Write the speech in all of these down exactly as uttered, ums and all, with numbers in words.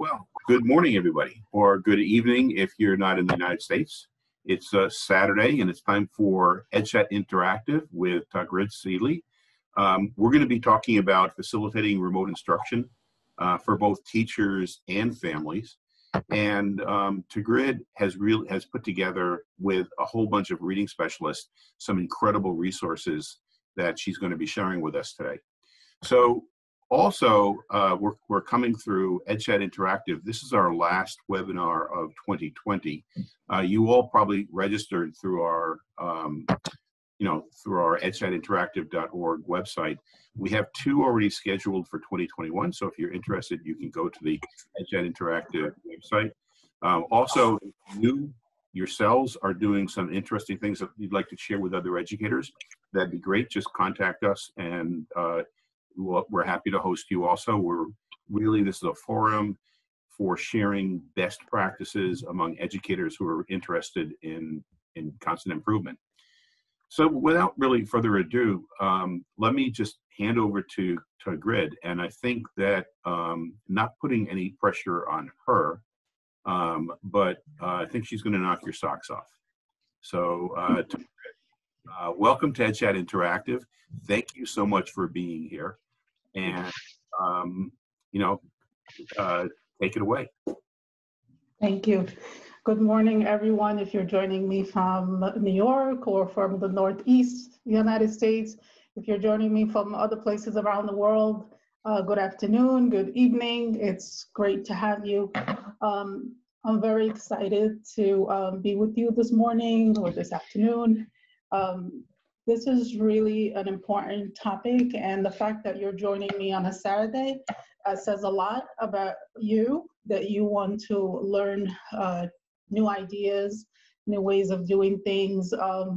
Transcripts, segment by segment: Well, good morning, everybody, or good evening if you're not in the United States. It's uh, Saturday, and it's time for EdChat Interactive with Tagrid Sihly. Um, we're going to be talking about facilitating remote instruction uh, for both teachers and families. And um, Tagrid has, real, has put together, with a whole bunch of reading specialists, some incredible resources that she's going to be sharing with us today. So, also, uh, we're, we're coming through EdChat Interactive. This is our last webinar of twenty twenty. Uh, you all probably registered through our, um, you know, through our EdChat Interactive dot org website. We have two already scheduled for twenty twenty-one. So if you're interested, you can go to the EdChat Interactive website. Um, also, if you yourselves are doing some interesting things that you'd like to share with other educators, that'd be great. Just contact us, and uh, we're happy to host you also. We're really, this is a forum for sharing best practices among educators who are interested in, in constant improvement. So without really further ado, um, let me just hand over to Tagrid. And I think that um, not putting any pressure on her, um, but uh, I think she's gonna knock your socks off. So uh, Tagrid, uh, welcome to EdChat Interactive. Thank you so much for being here. And, um, you know, uh, take it away. Thank you. Good morning, everyone. If you're joining me from New York or from the Northeast United States, if you're joining me from other places around the world, uh, good afternoon, good evening. It's great to have you. Um, I'm very excited to um, be with you this morning or this afternoon. Um, This is really an important topic, and the fact that you're joining me on a Saturday uh, says a lot about you, that you want to learn uh, new ideas, new ways of doing things, um,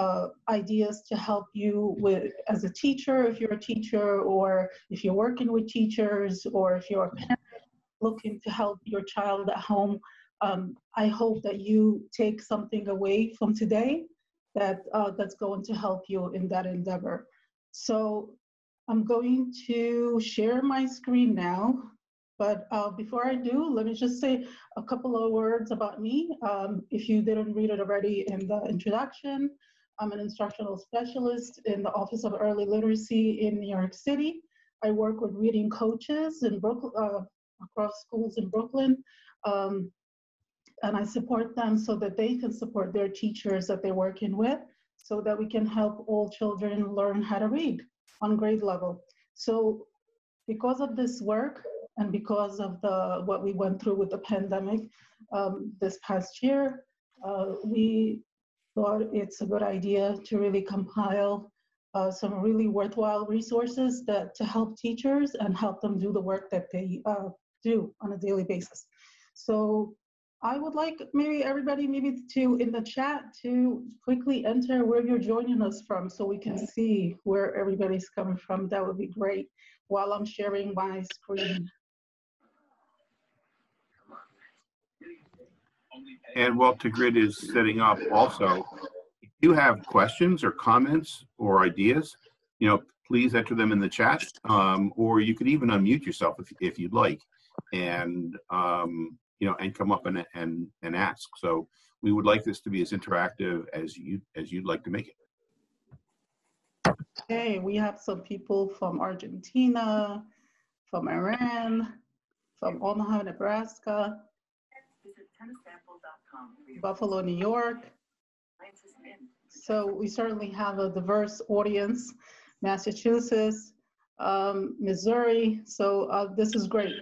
uh, ideas to help you with as a teacher, if you're a teacher, or if you're working with teachers, or if you're a parent looking to help your child at home. Um, I hope that you take something away from today that uh, that's going to help you in that endeavor. So I'm going to share my screen now, but uh, before I do, let me just say a couple of words about me. Um, if you didn't read it already in the introduction, I'm an instructional specialist in the Office of Early Literacy in New York City. I work with reading coaches in Brooklyn, uh, across schools in Brooklyn. Um, And I support them so that they can support their teachers that they're working with, so that we can help all children learn how to read on grade level. So because of this work, and because of the what we went through with the pandemic um, this past year, uh, we thought it's a good idea to really compile uh, some really worthwhile resources that to help teachers and help them do the work that they uh, do on a daily basis. So I would like maybe everybody maybe to, in the chat, to quickly enter where you're joining us from so we can see where everybody's coming from. That would be great while I'm sharing my screen. And while Tagrid is setting up also, if you have questions or comments or ideas, you know, please enter them in the chat, um, or you could even unmute yourself if, if you'd like. And, um, you know, and come up and, and, and ask. So we would like this to be as interactive as, you, as you'd like to make it. Okay, we have some people from Argentina, from Iran, from Omaha, Nebraska, Buffalo, New York. So we certainly have a diverse audience, Massachusetts, um, Missouri. So uh, this is great.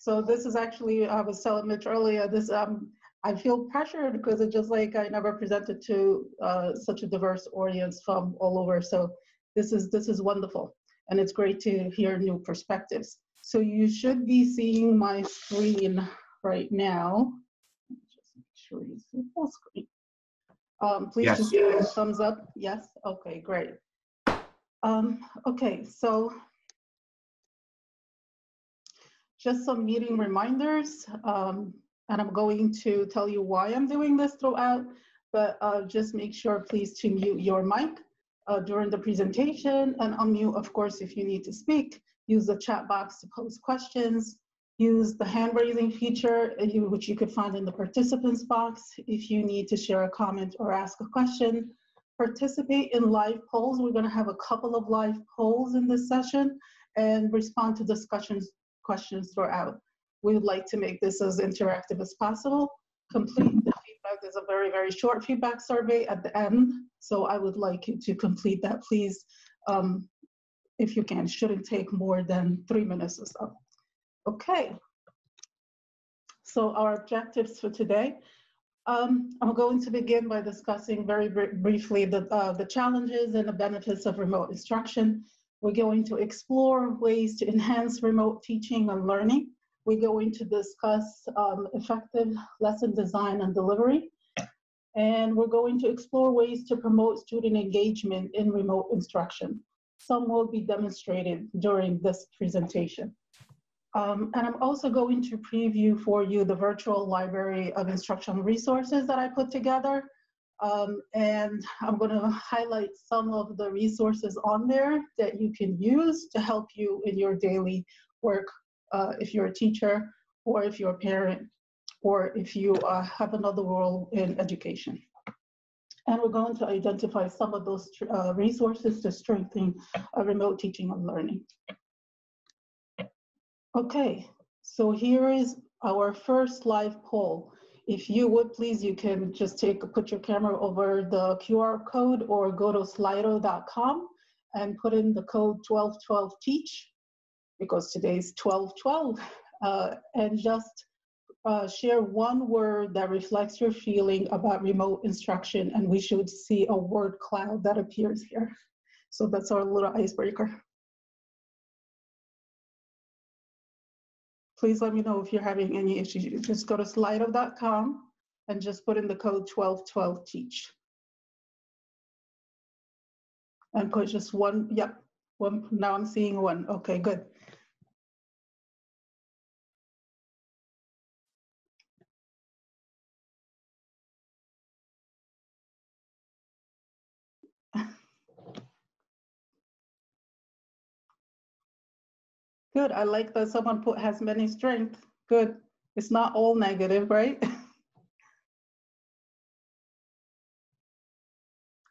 So this is actually, I was telling Mitch earlier, this, um, I feel pressured because it's just like I never presented to uh, such a diverse audience from all over. So this is, this is wonderful. And it's great to hear new perspectives. So you should be seeing my screen right now. Just make sure you see full screen. Um, please yes. Just give it a thumbs up. Yes, okay, great. Um, okay, so. Just some meeting reminders, um, and I'm going to tell you why I'm doing this throughout, but uh, just make sure please to mute your mic uh, during the presentation, and unmute, of course, if you need to speak. Use the chat box to pose questions. Use the hand raising feature, which you could find in the participants box. If you need to share a comment or ask a question, participate in live polls. We're going to have a couple of live polls in this session and respond to discussions questions throughout. We would like to make this as interactive as possible. Complete the feedback. There's a very, very short feedback survey at the end. So I would like you to complete that, please. Um, if you can, it shouldn't take more than three minutes or so. Okay, so our objectives for today. Um, I'm going to begin by discussing very br briefly the, uh, the challenges and the benefits of remote instruction. We're going to explore ways to enhance remote teaching and learning. We're going to discuss um, effective lesson design and delivery. And we're going to explore ways to promote student engagement in remote instruction. Some will be demonstrated during this presentation. Um, and I'm also going to preview for you the virtual library of instructional resources that I put together. Um, and I'm going to highlight some of the resources on there that you can use to help you in your daily work uh, if you're a teacher or if you're a parent or if you uh, have another role in education. And we're going to identify some of those uh, resources to strengthen uh, remote teaching and learning. Okay, so here is our first live poll. If you would, please, you can just take put your camera over the Q R code or go to slido dot com and put in the code twelve twelve teach, because today's twelve twelve, uh, and just uh, share one word that reflects your feeling about remote instruction, and we should see a word cloud that appears here. So that's our little icebreaker. Please let me know if you're having any issues. Just go to slido dot com and just put in the code twelve twelve teach. And put just one, yep, one, now I'm seeing one. Okay, good. Good. I like that someone put has many strengths. Good. It's not all negative, right?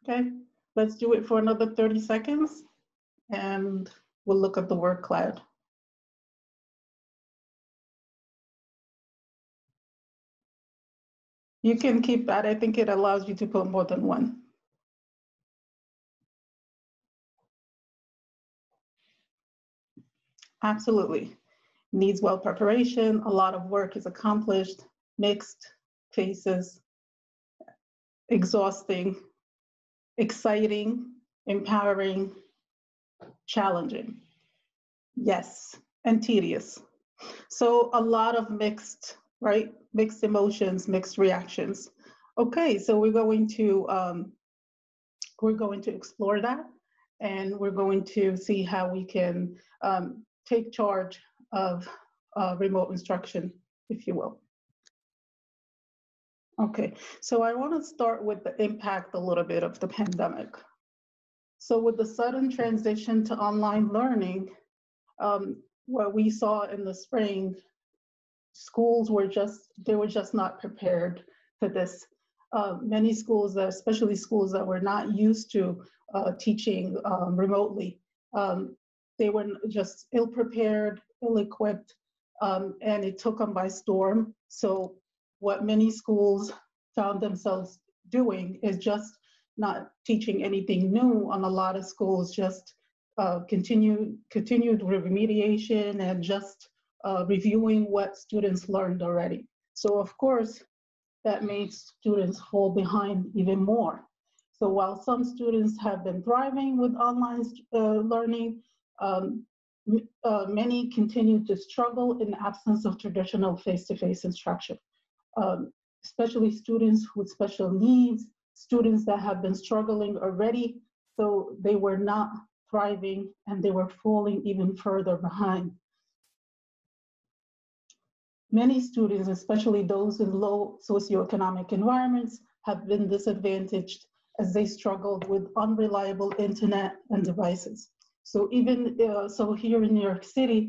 Okay, let's do it for another thirty seconds and we'll look at the word cloud. You can keep that. I think it allows you to put more than one. Absolutely. Needs well preparation, a lot of work is accomplished, mixed faces, exhausting, exciting, empowering, challenging, yes, and tedious. So a lot of mixed, right? Mixed emotions, mixed reactions. Okay, so we're going to, um, we're going to explore that, and we're going to see how we can um, take charge of uh, remote instruction, if you will. Okay, so I want to start with the impact a little bit of the pandemic. So with the sudden transition to online learning, um, what we saw in the spring, schools were just, they were just not prepared for this. Uh, many schools, especially schools that were not used to uh, teaching um, remotely, um, they were just ill-prepared, ill-equipped, um, and it took them by storm. So what many schools found themselves doing is just not teaching anything new, and a lot of schools just uh, continued, continued remediation and just uh, reviewing what students learned already. So of course, that made students fall behind even more. So while some students have been thriving with online uh, learning, Um, uh, many continue to struggle in the absence of traditional face-to-face instruction, um, especially students with special needs, students that have been struggling already, so they were not thriving and they were falling even further behind. Many students, especially those in low socioeconomic environments, have been disadvantaged as they struggled with unreliable internet and devices. So even, uh, so here in New York City,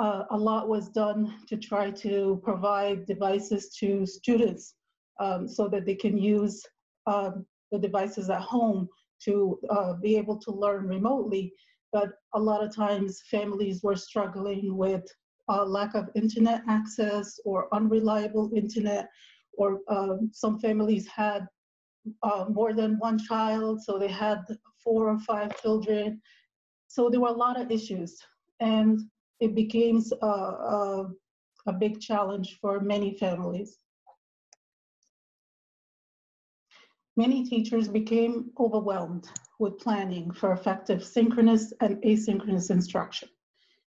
uh, a lot was done to try to provide devices to students um, so that they can use uh, the devices at home to uh, be able to learn remotely. But a lot of times families were struggling with uh, lack of internet access or unreliable internet, or uh, some families had uh, more than one child, so they had four or five children. So there were a lot of issues, and it became uh, uh, a big challenge for many families. Many teachers became overwhelmed with planning for effective synchronous and asynchronous instruction.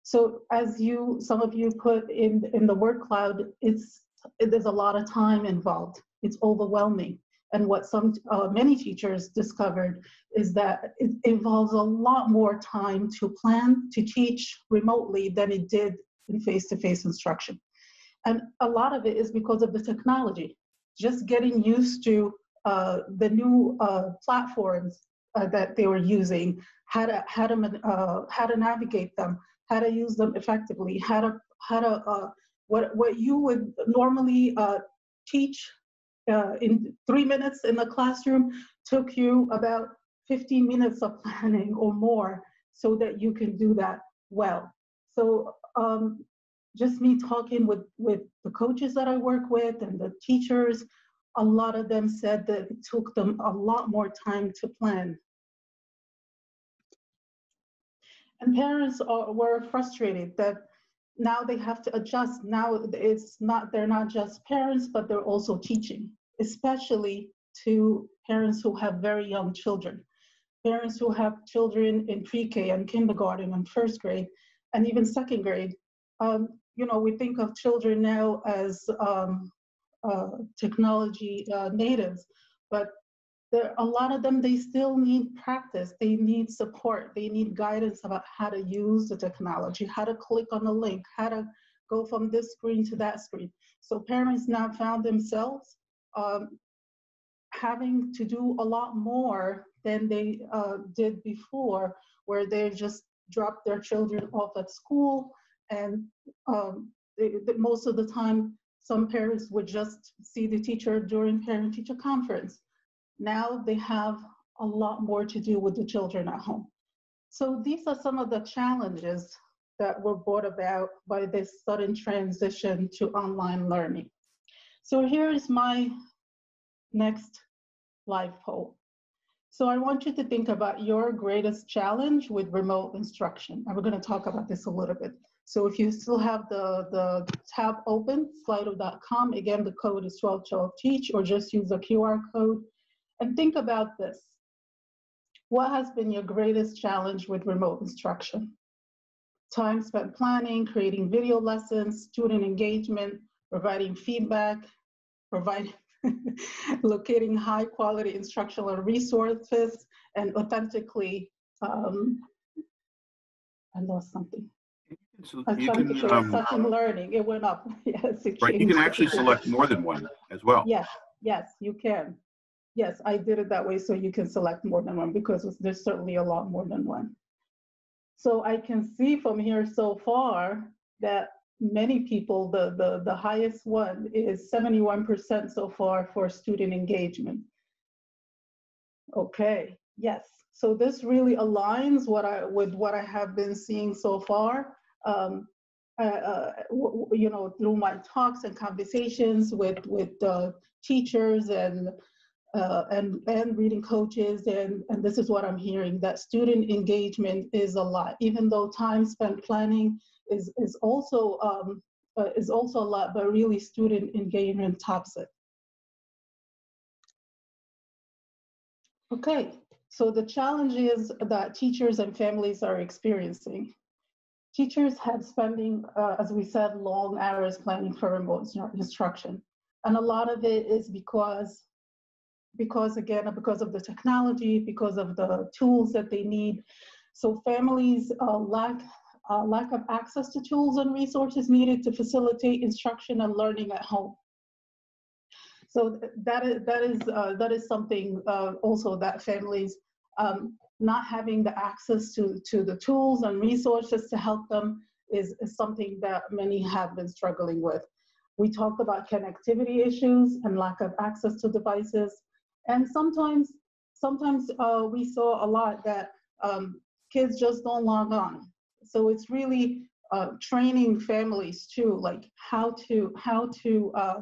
So as you, some of you put in, in the word cloud, it's, it, there's a lot of time involved. It's overwhelming. And what some, uh, many teachers discovered is that it involves a lot more time to plan, to teach remotely than it did in face-to-face instruction. And a lot of it is because of the technology, just getting used to Uh, the new uh, platforms uh, that they were using, how to how to uh, how to navigate them, how to use them effectively, how to how to uh, what what you would normally uh, teach uh, in three minutes in the classroom took you about fifteen minutes of planning or more, so that you can do that well. So um, just me talking with with the coaches that I work with and the teachers, a lot of them said that it took them a lot more time to plan. And parents are, were frustrated that now they have to adjust. Now it's not, they're not just parents, but they're also teaching, especially to parents who have very young children. Parents who have children in pre-K and kindergarten and first grade and even second grade. Um, you know, we think of children now as um, Uh, technology uh, natives, but there, a lot of them, they still need practice, they need support, they need guidance about how to use the technology, how to click on the link, how to go from this screen to that screen. So parents now found themselves um, having to do a lot more than they uh, did before, where they just dropped their children off at school, and um, they, they, most of the time some parents would just see the teacher during parent-teacher conference. Now they have a lot more to do with the children at home. So these are some of the challenges that were brought about by this sudden transition to online learning. So here is my next live poll. So I want you to think about your greatest challenge with remote instruction. And we're going to talk about this a little bit. So if you still have the, the tab open, slido dot com, again, the code is twelve twelve teach, or just use a Q R code. And think about this. What has been your greatest challenge with remote instruction? Time spent planning, creating video lessons, student engagement, providing feedback, providing locating high quality instructional resources, and authentically, um, I lost something. So you can, um, learning. It went up. Yes, it right. You can actually select more than one as well. Yes, yes, you can. Yes, I did it that way so you can select more than one, because there's certainly a lot more than one. So I can see from here so far that many people, the, the, the highest one is seventy-one percent so far for student engagement. Okay, yes. So this really aligns what I, with what I have been seeing so far. Um, uh, uh, you know, through my talks and conversations with with uh, teachers and uh, and and reading coaches, and and this is what I'm hearing, that student engagement is a lot, even though time spent planning is is also um, uh, is also a lot, but really student engagement tops it. Okay, so the challenges that teachers and families are experiencing. Teachers had spending, uh, as we said, long hours planning for remote instruction. And a lot of it is because, because again, because of the technology, because of the tools that they need. So families uh, lack, uh, lack of access to tools and resources needed to facilitate instruction and learning at home. So that is, that is, uh, that is something uh, also that families, um, not having the access to, to the tools and resources to help them is, is something that many have been struggling with. We talked about connectivity issues and lack of access to devices. And sometimes, sometimes uh, we saw a lot that um, kids just don't log on. So it's really uh, training families too, like how to, how to uh,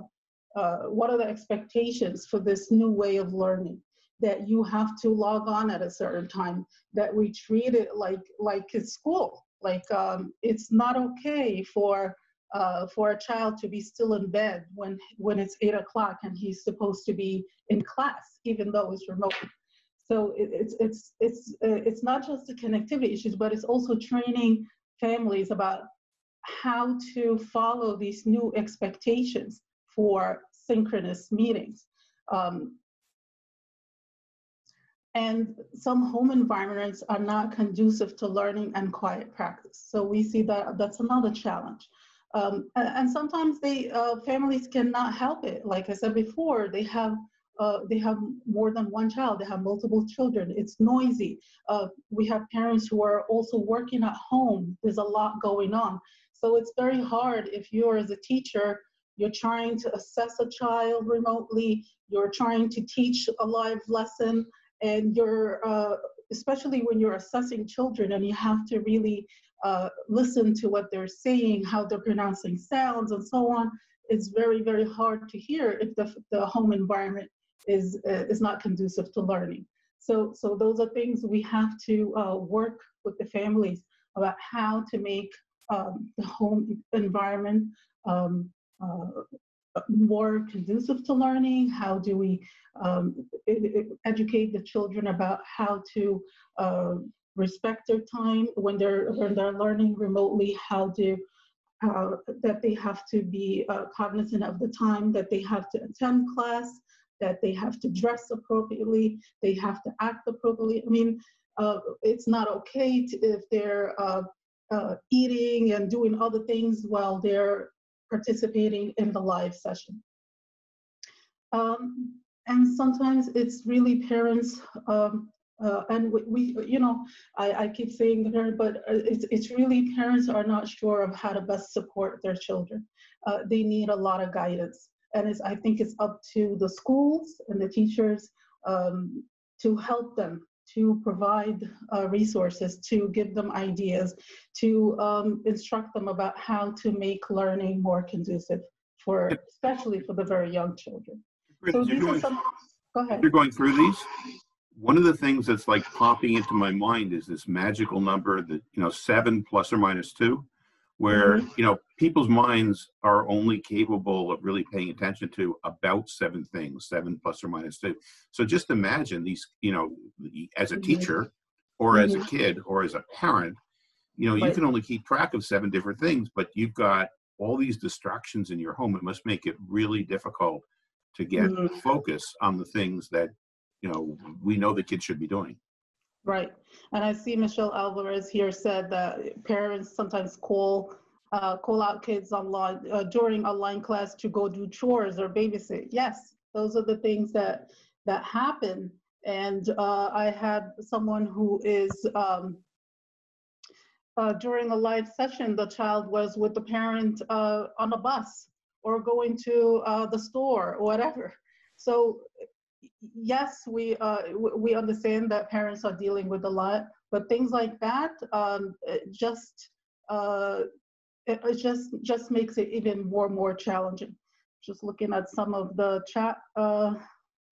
uh, what are the expectations for this new way of learning? That you have to log on at a certain time, that we treat it like, like it's school. Like um, it's not okay for, uh, for a child to be still in bed when, when it's eight o'clock and he's supposed to be in class, even though it's remote. So it, it's, it's, it's, uh, it's not just the connectivity issues, but it's also training families about how to follow these new expectations for synchronous meetings. Um, And some home environments are not conducive to learning and quiet practice. So we see that that's another challenge. Um, and, and sometimes they, uh, families cannot help it. Like I said before, they have, uh, they have more than one child. They have multiple children. It's noisy. Uh, we have parents who are also working at home. There's a lot going on. So it's very hard if you're as a teacher, you're trying to assess a child remotely. You're trying to teach a live lesson. And you're, uh, especially when you're assessing children and you have to really uh, listen to what they're saying, how they're pronouncing sounds and so on, it's very, very hard to hear if the, the home environment is, uh, is not conducive to learning. So, so those are things we have to uh, work with the families about how to make um, the home environment um, uh, more conducive to learning. How do we um, educate the children about how to uh, respect their time when they're when they're learning remotely? How do uh, that they have to be uh, cognizant of the time, that they have to attend class, that they have to dress appropriately, they have to act appropriately. I mean, uh, it's not okay to, if they're uh, uh, eating and doing other things while they're participating in the live session. Um, and sometimes it's really parents, um, uh, and we, we, you know, I, I keep saying that, but it's, it's really parents are not sure of how to best support their children. Uh, they need a lot of guidance. And it's, I think it's up to the schools and the teachers um, to help them, to provide uh, resources, to give them ideas, to um, instruct them about how to make learning more conducive for, especially for the very young children. So these are some, go ahead. You're going through these. One of the things that's like popping into my mind is this magical number that, you know, seven plus or minus two, where, mm-hmm. you know, people's minds are only capable of really paying attention to about seven things, seven plus or minus two. So just imagine these, you know, as a teacher or mm-hmm. as a kid or as a parent, you know, right. you can only keep track of seven different things, but you've got all these distractions in your home. It must make it really difficult to get mm-hmm. focus on the things that, you know, we know the kids should be doing. Right, and I see Michelle Alvarez here said that parents sometimes call uh, call out kids online uh, during online class to go do chores or babysit. Yes, those are the things that that happen. And uh, I had someone who is um, uh, during a live session, the child was with the parent uh, on a bus or going to uh, the store or whatever. So. Yes, we uh, we understand that parents are dealing with a lot, but things like that um, it just uh, it, it just just makes it even more more challenging. Just looking at some of the chat. Uh,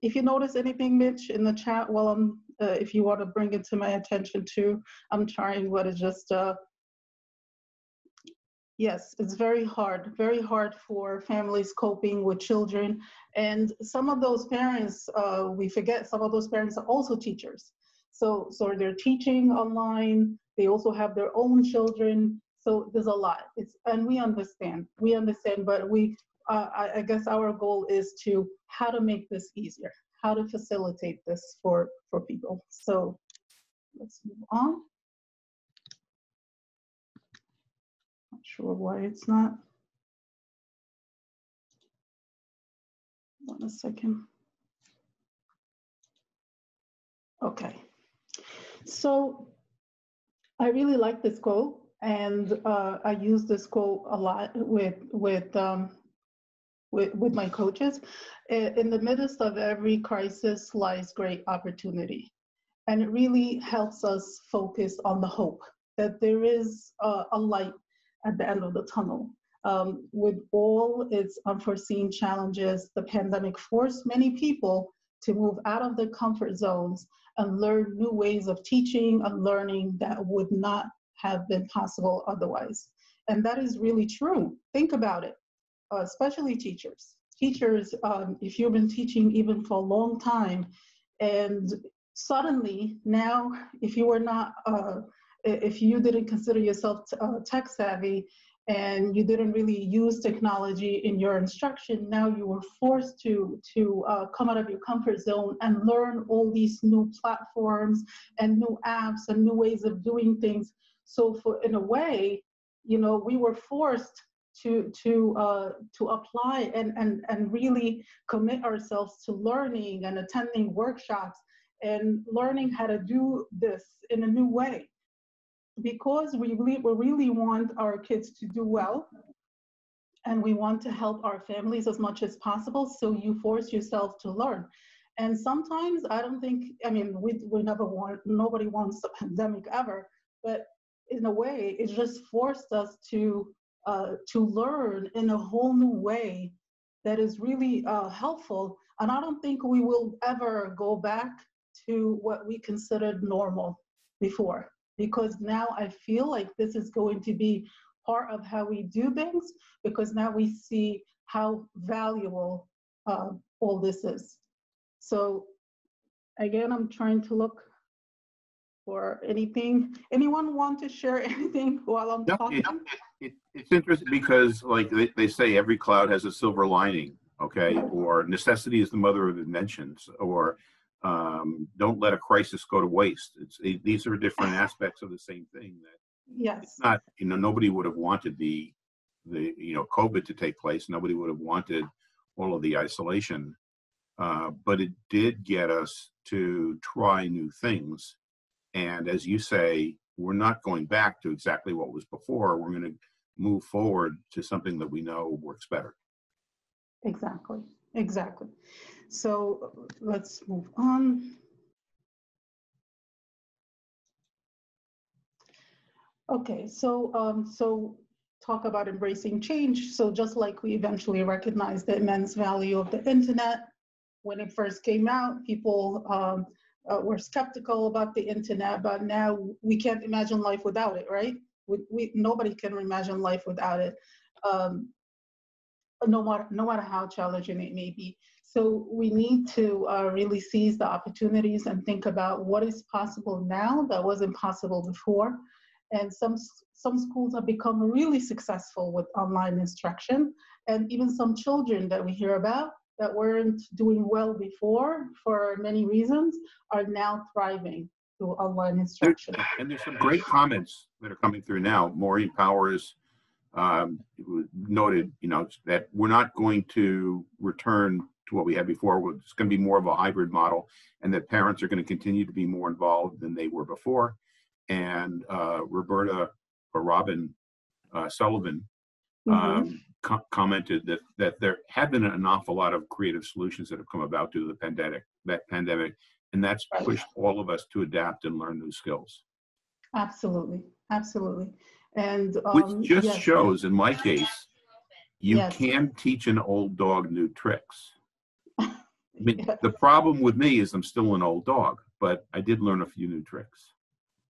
if you notice anything, Mitch, in the chat, well, I'm, uh, if you want to bring it to my attention too, I'm trying. But it's just uh, yes, it's very hard, very hard for families coping with children. And some of those parents, uh, we forget, some of those parents are also teachers. So, so they're teaching online, they also have their own children. So there's a lot, it's, and we understand, we understand, but we, uh, I, I guess our goal is to how to make this easier, how to facilitate this for, for people. So let's move on. Sure why it's not. One second. Okay. So I really like this quote And uh, I use this quote a lot with with um, with, with my coaches. In the midst of every crisis lies great opportunity. And it really helps us focus on the hope that there is uh, a light at the end of the tunnel. Um, with all its unforeseen challenges, the pandemic forced many people to move out of their comfort zones and learn new ways of teaching and learning that would not have been possible otherwise. And that is really true. Think about it, uh, especially teachers. Teachers, um, if you've been teaching even for a long time, and suddenly now, if you were not, uh, if you didn't consider yourself uh, tech savvy, and you didn't really use technology in your instruction, now you were forced to, to uh, come out of your comfort zone and learn all these new platforms and new apps and new ways of doing things. So for, in a way, you know, we were forced to, to, uh, to apply and, and, and really commit ourselves to learning and attending workshops and learning how to do this in a new way. Because we really, we really want our kids to do well, and we want to help our families as much as possible, so you force yourself to learn. And sometimes I don't think, I mean, we, we never want, nobody wants a pandemic ever, but in a way, it just forced us to, uh, to learn in a whole new way that is really uh, helpful. And I don't think we will ever go back to what we considered normal before. Because now I feel like this is going to be part of how we do things, because now we see how valuable uh, all this is. So again, I'm trying to look for anything. Anyone want to share anything while I'm no, talking? It, it, it's interesting because, like they, they say, every cloud has a silver lining, okay? Or necessity is the mother of inventions, or um don't let a crisis go to waste. It's it, these are different aspects of the same thing that yes it's not, you know, nobody would have wanted the the you know COVID to take place. Nobody would have wanted all of the isolation, uh but it did get us to try new things. And as you say, we're not going back to exactly what was before. We're going to move forward to something that we know works better. Exactly. Exactly. So let's move on. Okay, so um, so talk about embracing change. So just like we eventually recognized the immense value of the internet, when it first came out, people um, uh, were skeptical about the internet, but now we can't imagine life without it, right? We, we, nobody can imagine life without it. Um, No matter, no matter how challenging it may be. So we need to uh, really seize the opportunities and think about what is possible now that wasn't possible before. And some, some schools have become really successful with online instruction. And even some children that we hear about that weren't doing well before for many reasons are now thriving through online instruction. And there's some great comments that are coming through now. Maureen Powers Um, noted, you know, that we're not going to return to what we had before. It's going to be more of a hybrid model, and that parents are going to continue to be more involved than they were before. And uh, Roberta or Robin uh, Sullivan um, mm-hmm. co commented that that there have been an awful lot of creative solutions that have come about due to the pandemic. That pandemic, and that's pushed all of us to adapt and learn new skills. Absolutely, absolutely. And, um, which just yes. shows, in my case, you yes. can teach an old dog new tricks. I mean, yes. The problem with me is I'm still an old dog, but I did learn a few new tricks.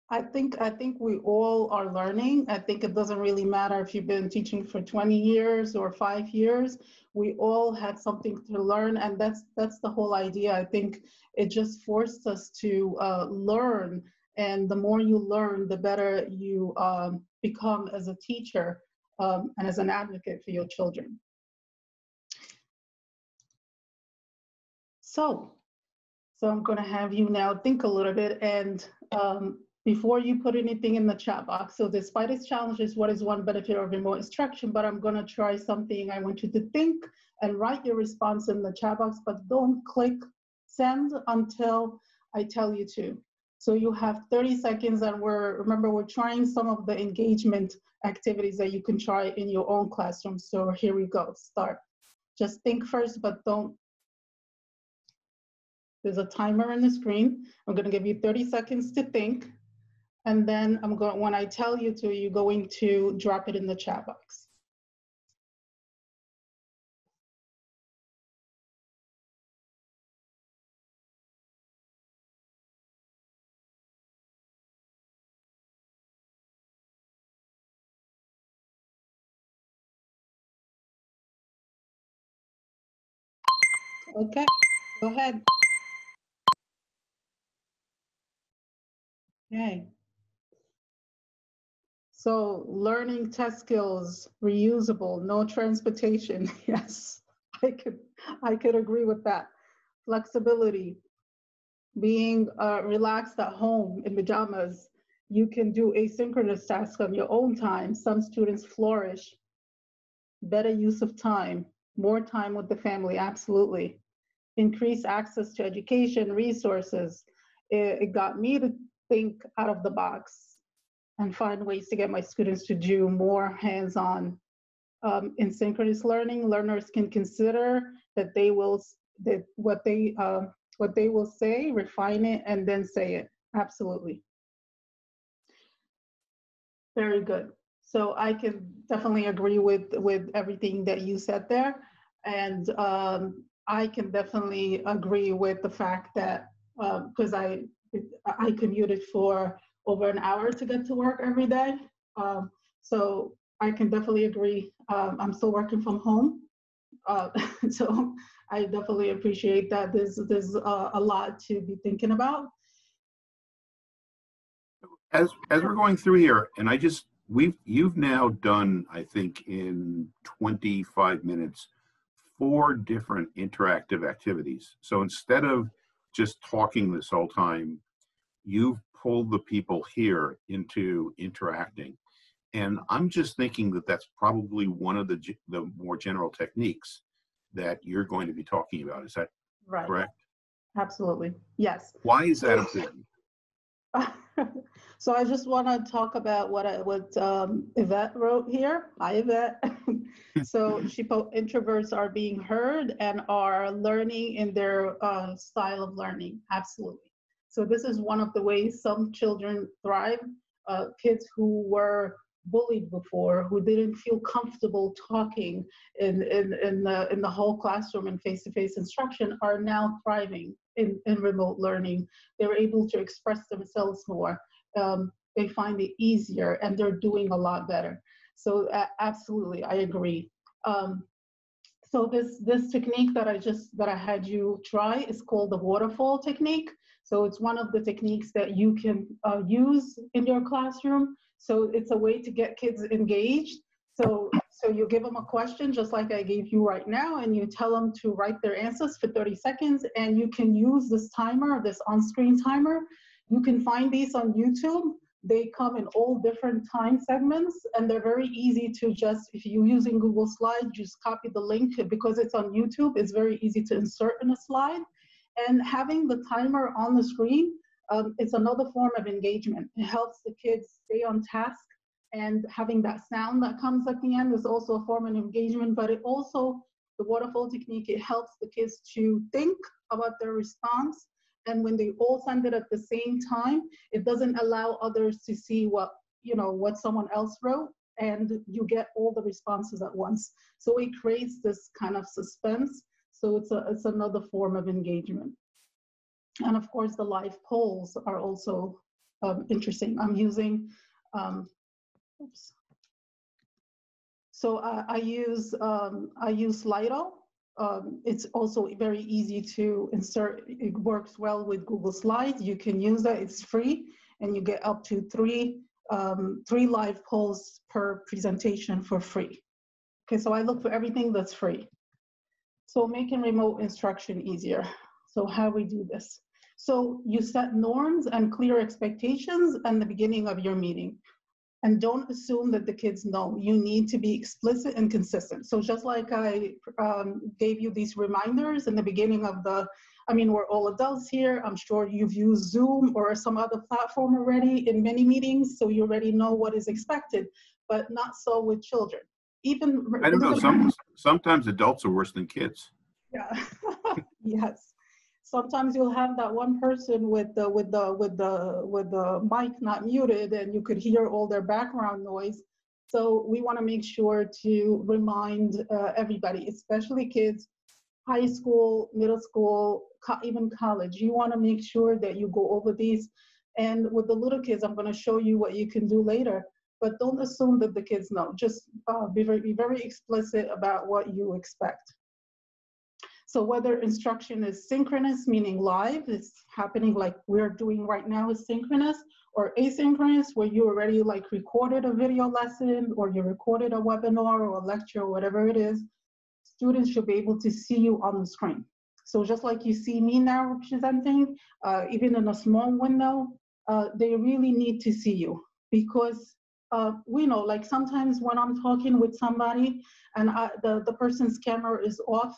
I think, I think we all are learning. I think it doesn't really matter if you've been teaching for twenty years or five years. We all had something to learn, and that's, that's the whole idea. I think it just forced us to uh, learn. And the more you learn, the better you um, become as a teacher um, and as an advocate for your children. So, so I'm gonna have you now think a little bit, and um, before you put anything in the chat box, so despite its challenges, what is one benefit of remote instruction? But I'm gonna try something. I want you to think and write your response in the chat box, but don't click send until I tell you to. So you have thirty seconds, and we're, remember, we're trying some of the engagement activities that you can try in your own classroom. So here we go, start. Just think first, but don't. There's a timer on the screen. I'm gonna give you thirty seconds to think. And then I'm going, when I tell you to, you're going to drop it in the chat box. Okay, go ahead. Okay. So learning test skills, reusable, no transportation. Yes, I could, I could agree with that. Flexibility, being uh, relaxed at home in pajamas. You can do asynchronous tasks on your own time. Some students flourish. Better use of time, more time with the family, absolutely. Increase access to education, resources. It, it got me to think out of the box and find ways to get my students to do more hands-on. Um, in synchronous learning, learners can consider that they will that what they uh, what they will say, refine it, and then say it. Absolutely. Very good. So I can definitely agree with with everything that you said there, and um, I can definitely agree with the fact that because uh, I I commuted for over an hour to get to work every day. Um, so I can definitely agree. Um, I'm still working from home. Uh, so I definitely appreciate that. There's, there's uh, a lot to be thinking about. As, as we're going through here, and I just, we've, you've now done, I think in twenty-five minutes, four different interactive activities. So instead of just talking this whole time, you've pulled the people here into interacting. And I'm just thinking that that's probably one of the, the more general techniques that you're going to be talking about. Is that right? Correct? Absolutely, yes. Why is that important? So I just wanna talk about what, I, what um, Yvette wrote here. Hi, Yvette. So she wrote, introverts are being heard and are learning in their uh, style of learning, absolutely. So this is one of the ways some children thrive. Uh, kids who were bullied before, who didn't feel comfortable talking in, in, in, the, in the whole classroom and face-to-face instruction are now thriving in, in remote learning. They're able to express themselves more. Um, they find it easier and they're doing a lot better. So uh, absolutely, I agree. Um, So this, this technique that I just, that I had you try is called the waterfall technique. So it's one of the techniques that you can uh, use in your classroom. So it's a way to get kids engaged. So, so you give them a question, just like I gave you right now, and you tell them to write their answers for thirty seconds. And you can use this timer, this on-screen timer. You can find these on YouTube. They come in all different time segments, and they're very easy to just, if you're using Google Slides, just copy the link. Because it's on YouTube, it's very easy to insert in a slide. And having the timer on the screen, um, it's another form of engagement. It helps the kids stay on task, and having that sound that comes at the end is also a form of engagement, but it also, the waterfall technique, it helps the kids to think about their response. And when they all send it at the same time, it doesn't allow others to see what, you know, what someone else wrote, and you get all the responses at once. So it creates this kind of suspense. So it's, a, it's another form of engagement. And of course, the live polls are also um, interesting. I'm using, um, oops. So I, I, use, um, I use Slido. Um, it's also very easy to insert. It works well with Google Slides. You can use that, it's free, and you get up to three, um, three live polls per presentation for free. Okay, so I look for everything that's free. So making remote instruction easier. So how we do this? So you set norms and clear expectations at the beginning of your meeting. And don't assume that the kids know. You need to be explicit and consistent. So just like I um, gave you these reminders in the beginning of the I mean, we're all adults here. I'm sure you've used Zoom or some other platform already in many meetings, so you already know what is expected, but not so with children. Even I don't know, some, sometimes adults are worse than kids. Yeah, yes. Sometimes you'll have that one person with the with the with the with the mic not muted, and you could hear all their background noise. So we want to make sure to remind uh, everybody, especially kids, high school, middle school, co even college. You want to make sure that you go over these. And with the little kids, I'm going to show you what you can do later. But don't assume that the kids know. Just uh, be very be very explicit about what you expect. So whether instruction is synchronous, meaning live, it's happening like we're doing right now is synchronous, or asynchronous, where you already like recorded a video lesson or you recorded a webinar or a lecture or whatever it is, students should be able to see you on the screen. So just like you see me now presenting, uh, even in a small window, uh, they really need to see you, because Uh, we know, like sometimes when I'm talking with somebody and I, the, the person's camera is off,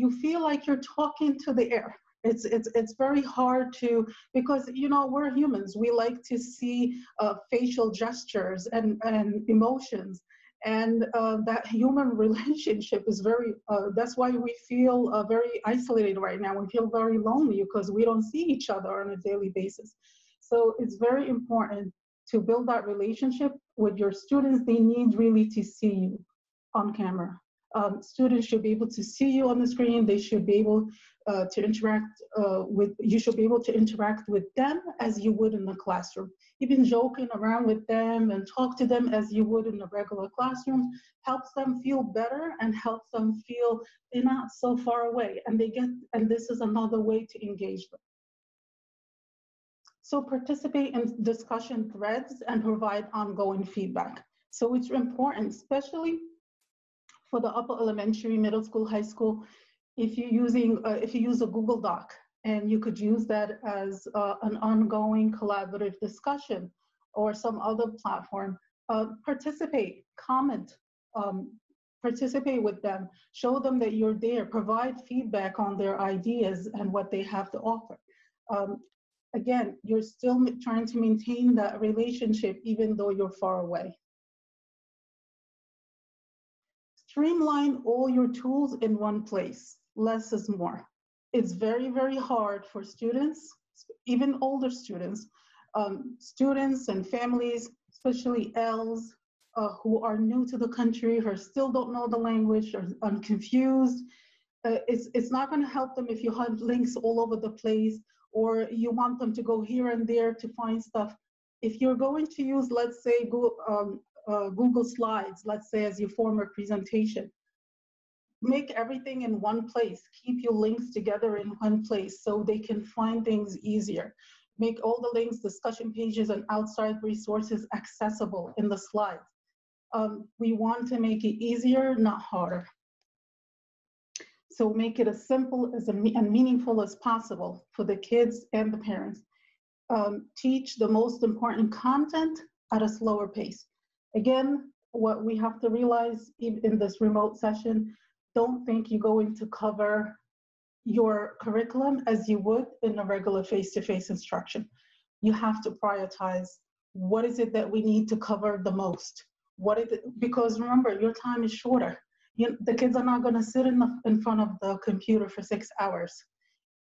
you feel like you're talking to the air. It's, it's, it's very hard to, because, you know, we're humans. We like to see uh, facial gestures and, and emotions. And uh, that human relationship is very, uh, that's why we feel uh, very isolated right now. We feel very lonely because we don't see each other on a daily basis. So it's very important to build that relationship with your students. They need really to see you on camera. Um, students should be able to see you on the screen. They should be able uh, to interact uh, with, you should be able to interact with them as you would in the classroom. Even joking around with them and talk to them as you would in a regular classroom helps them feel better and helps them feel they're not so far away. And they get, and this is another way to engage them. So participate in discussion threads and provide ongoing feedback. So it's important, especially for the upper elementary, middle school, high school, if you're using, uh, if you use a Google Doc, and you could use that as uh, an ongoing collaborative discussion or some other platform, uh, participate, comment, um, participate with them, show them that you're there, provide feedback on their ideas and what they have to offer. Um, Again, you're still trying to maintain that relationship even though you're far away. Streamline all your tools in one place. Less is more. It's very, very hard for students, even older students, um, students and families, especially L's uh, who are new to the country, who still don't know the language or are confused. Uh, it's, it's not going to help them if you have links all over the place, or you want them to go here and there to find stuff. If you're going to use, let's say, Google, um, uh, Google Slides, let's say, as your former presentation, make everything in one place. Keep your links together in one place so they can find things easier. Make all the links, discussion pages, and outside resources accessible in the slides. Um, we want to make it easier, not harder. So make it as simple as and meaningful as possible for the kids and the parents. Um, teach the most important content at a slower pace. Again, what we have to realize in this remote session, don't think you're going to cover your curriculum as you would in a regular face-to-face instruction. You have to prioritize what is it that we need to cover the most. What is it, because remember, your time is shorter. You, the kids are not going to sit in, the, in front of the computer for six hours.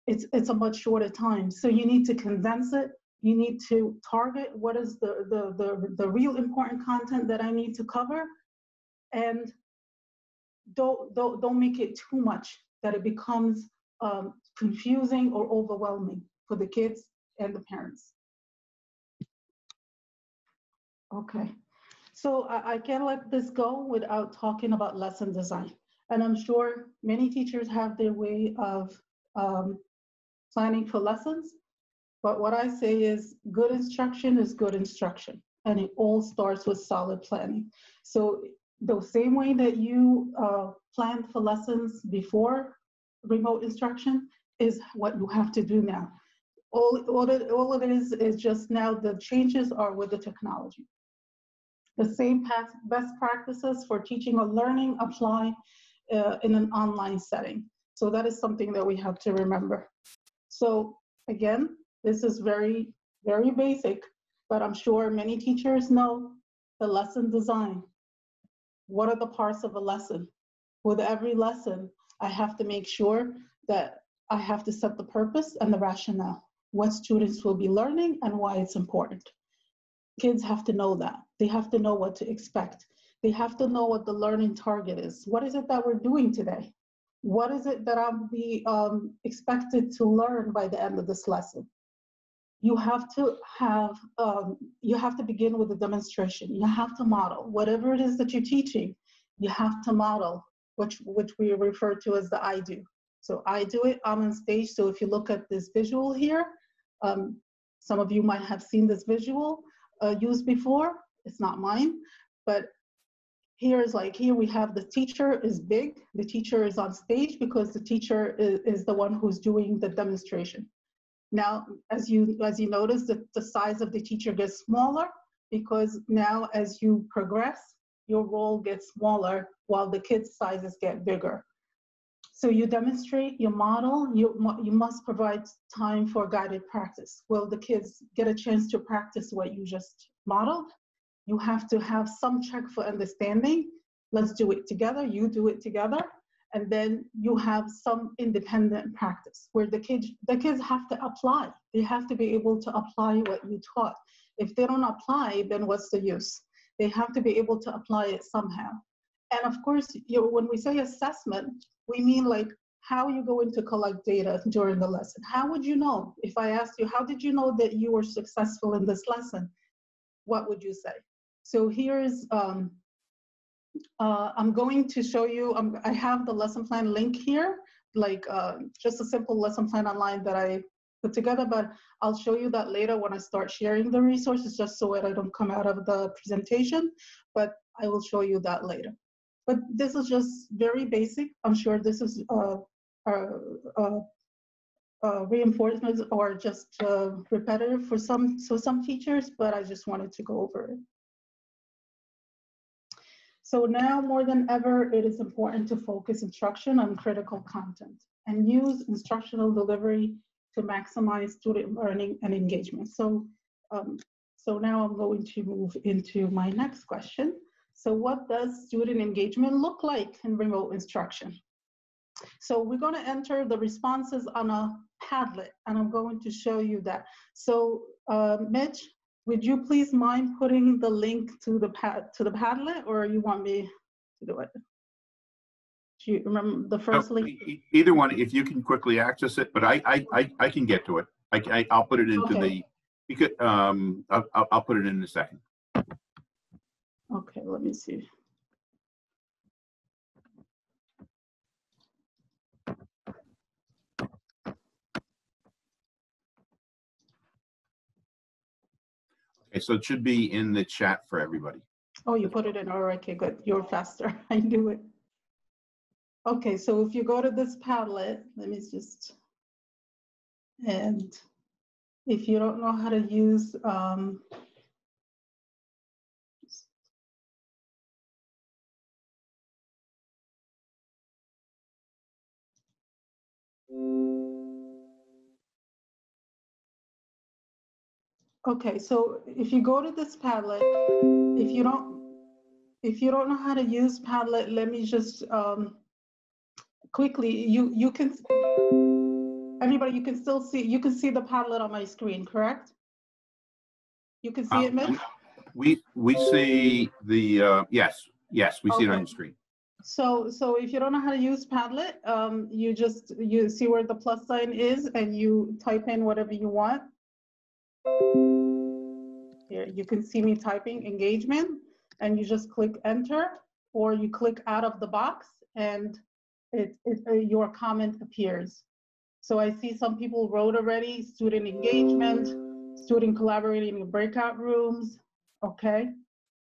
It's, it's a much shorter time. So you need to condense it. You need to target what is the, the, the, the real important content that I need to cover. And don't, don't, don't make it too much that it becomes um, confusing or overwhelming for the kids and the parents. Okay. So I can't let this go without talking about lesson design. And I'm sure many teachers have their way of um, planning for lessons, but what I say is good instruction is good instruction. And it all starts with solid planning. So the same way that you uh, planned for lessons before remote instruction is what you have to do now. All, all, it, all it is is just now the changes are with the technology. The same past best practices for teaching or learning apply uh, in an online setting. So that is something that we have to remember. So again, this is very, very basic, but I'm sure many teachers know the lesson design. What are the parts of a lesson? With every lesson, I have to make sure that I have to set the purpose and the rationale, what students will be learning and why it's important. Kids have to know that. They have to know what to expect. They have to know what the learning target is. What is it that we're doing today? What is it that I'll be um, expected to learn by the end of this lesson? You have to have, um, you have to begin with a demonstration. You have to model whatever it is that you're teaching. You have to model, which, which we refer to as the I do. So I do it, I'm on stage. So if you look at this visual here, um, some of you might have seen this visual uh, used before. It's not mine, but here is like, here we have the teacher is big. The teacher is on stage because the teacher is, is the one who's doing the demonstration. Now, as you, as you notice, the, the size of the teacher gets smaller because now as you progress, your role gets smaller while the kids' sizes get bigger. So you demonstrate, you model, you, you must provide time for guided practice. Will the kids get a chance to practice what you just modeled? You have to have some check for understanding. Let's do it together, you do it together. And then you have some independent practice where the kids, the kids have to apply. They have to be able to apply what you taught. If they don't apply, then what's the use? They have to be able to apply it somehow. And of course, you know, when we say assessment, we mean like how you're going to collect data during the lesson. How would you know? If I asked you, how did you know that you were successful in this lesson? What would you say? So here's, um, uh, I'm going to show you, um, I have the lesson plan link here, like uh, just a simple lesson plan online that I put together, but I'll show you that later when I start sharing the resources, just so that I don't come out of the presentation, but I will show you that later. But this is just very basic. I'm sure this is a uh, uh, uh, reinforcement or just uh, repetitive for some, so some teachers, but I just wanted to go over it. So now more than ever, it is important to focus instruction on critical content and use instructional delivery to maximize student learning and engagement. So, um, so now I'm going to move into my next question. So what does student engagement look like in remote instruction? So we're going to enter the responses on a Padlet, and I'm going to show you that. So uh, Mitch, would you please mind putting the link to the pad to the Padlet, or you want me to do it? Do you remember the first oh, link? E either one, if you can quickly access it, but I I I, I can get to it. I, I I'll put it into okay. the. You could um I'll I'll put it in a second. Okay, let me see. Okay, so it should be in the chat for everybody. Oh, you put it in. All right, okay, good. You're faster. I knew it. Okay, so if you go to this Padlet, let me just, and if you don't know how to use, um, Okay, so if you go to this Padlet, if you don't, if you don't know how to use Padlet, let me just um, quickly. You you can everybody you can still see you can see the Padlet on my screen, correct? You can see um, it, Mitch? We we see the uh, yes yes we okay. see it on the screen. So so if you don't know how to use Padlet, um, you just you see where the plus sign is, and you type in whatever you want. Here, you can see me typing engagement, and you just click enter, or you click out of the box, and it, it, uh, your comment appears. So I see some people wrote already, student engagement, student collaborating in breakout rooms, okay?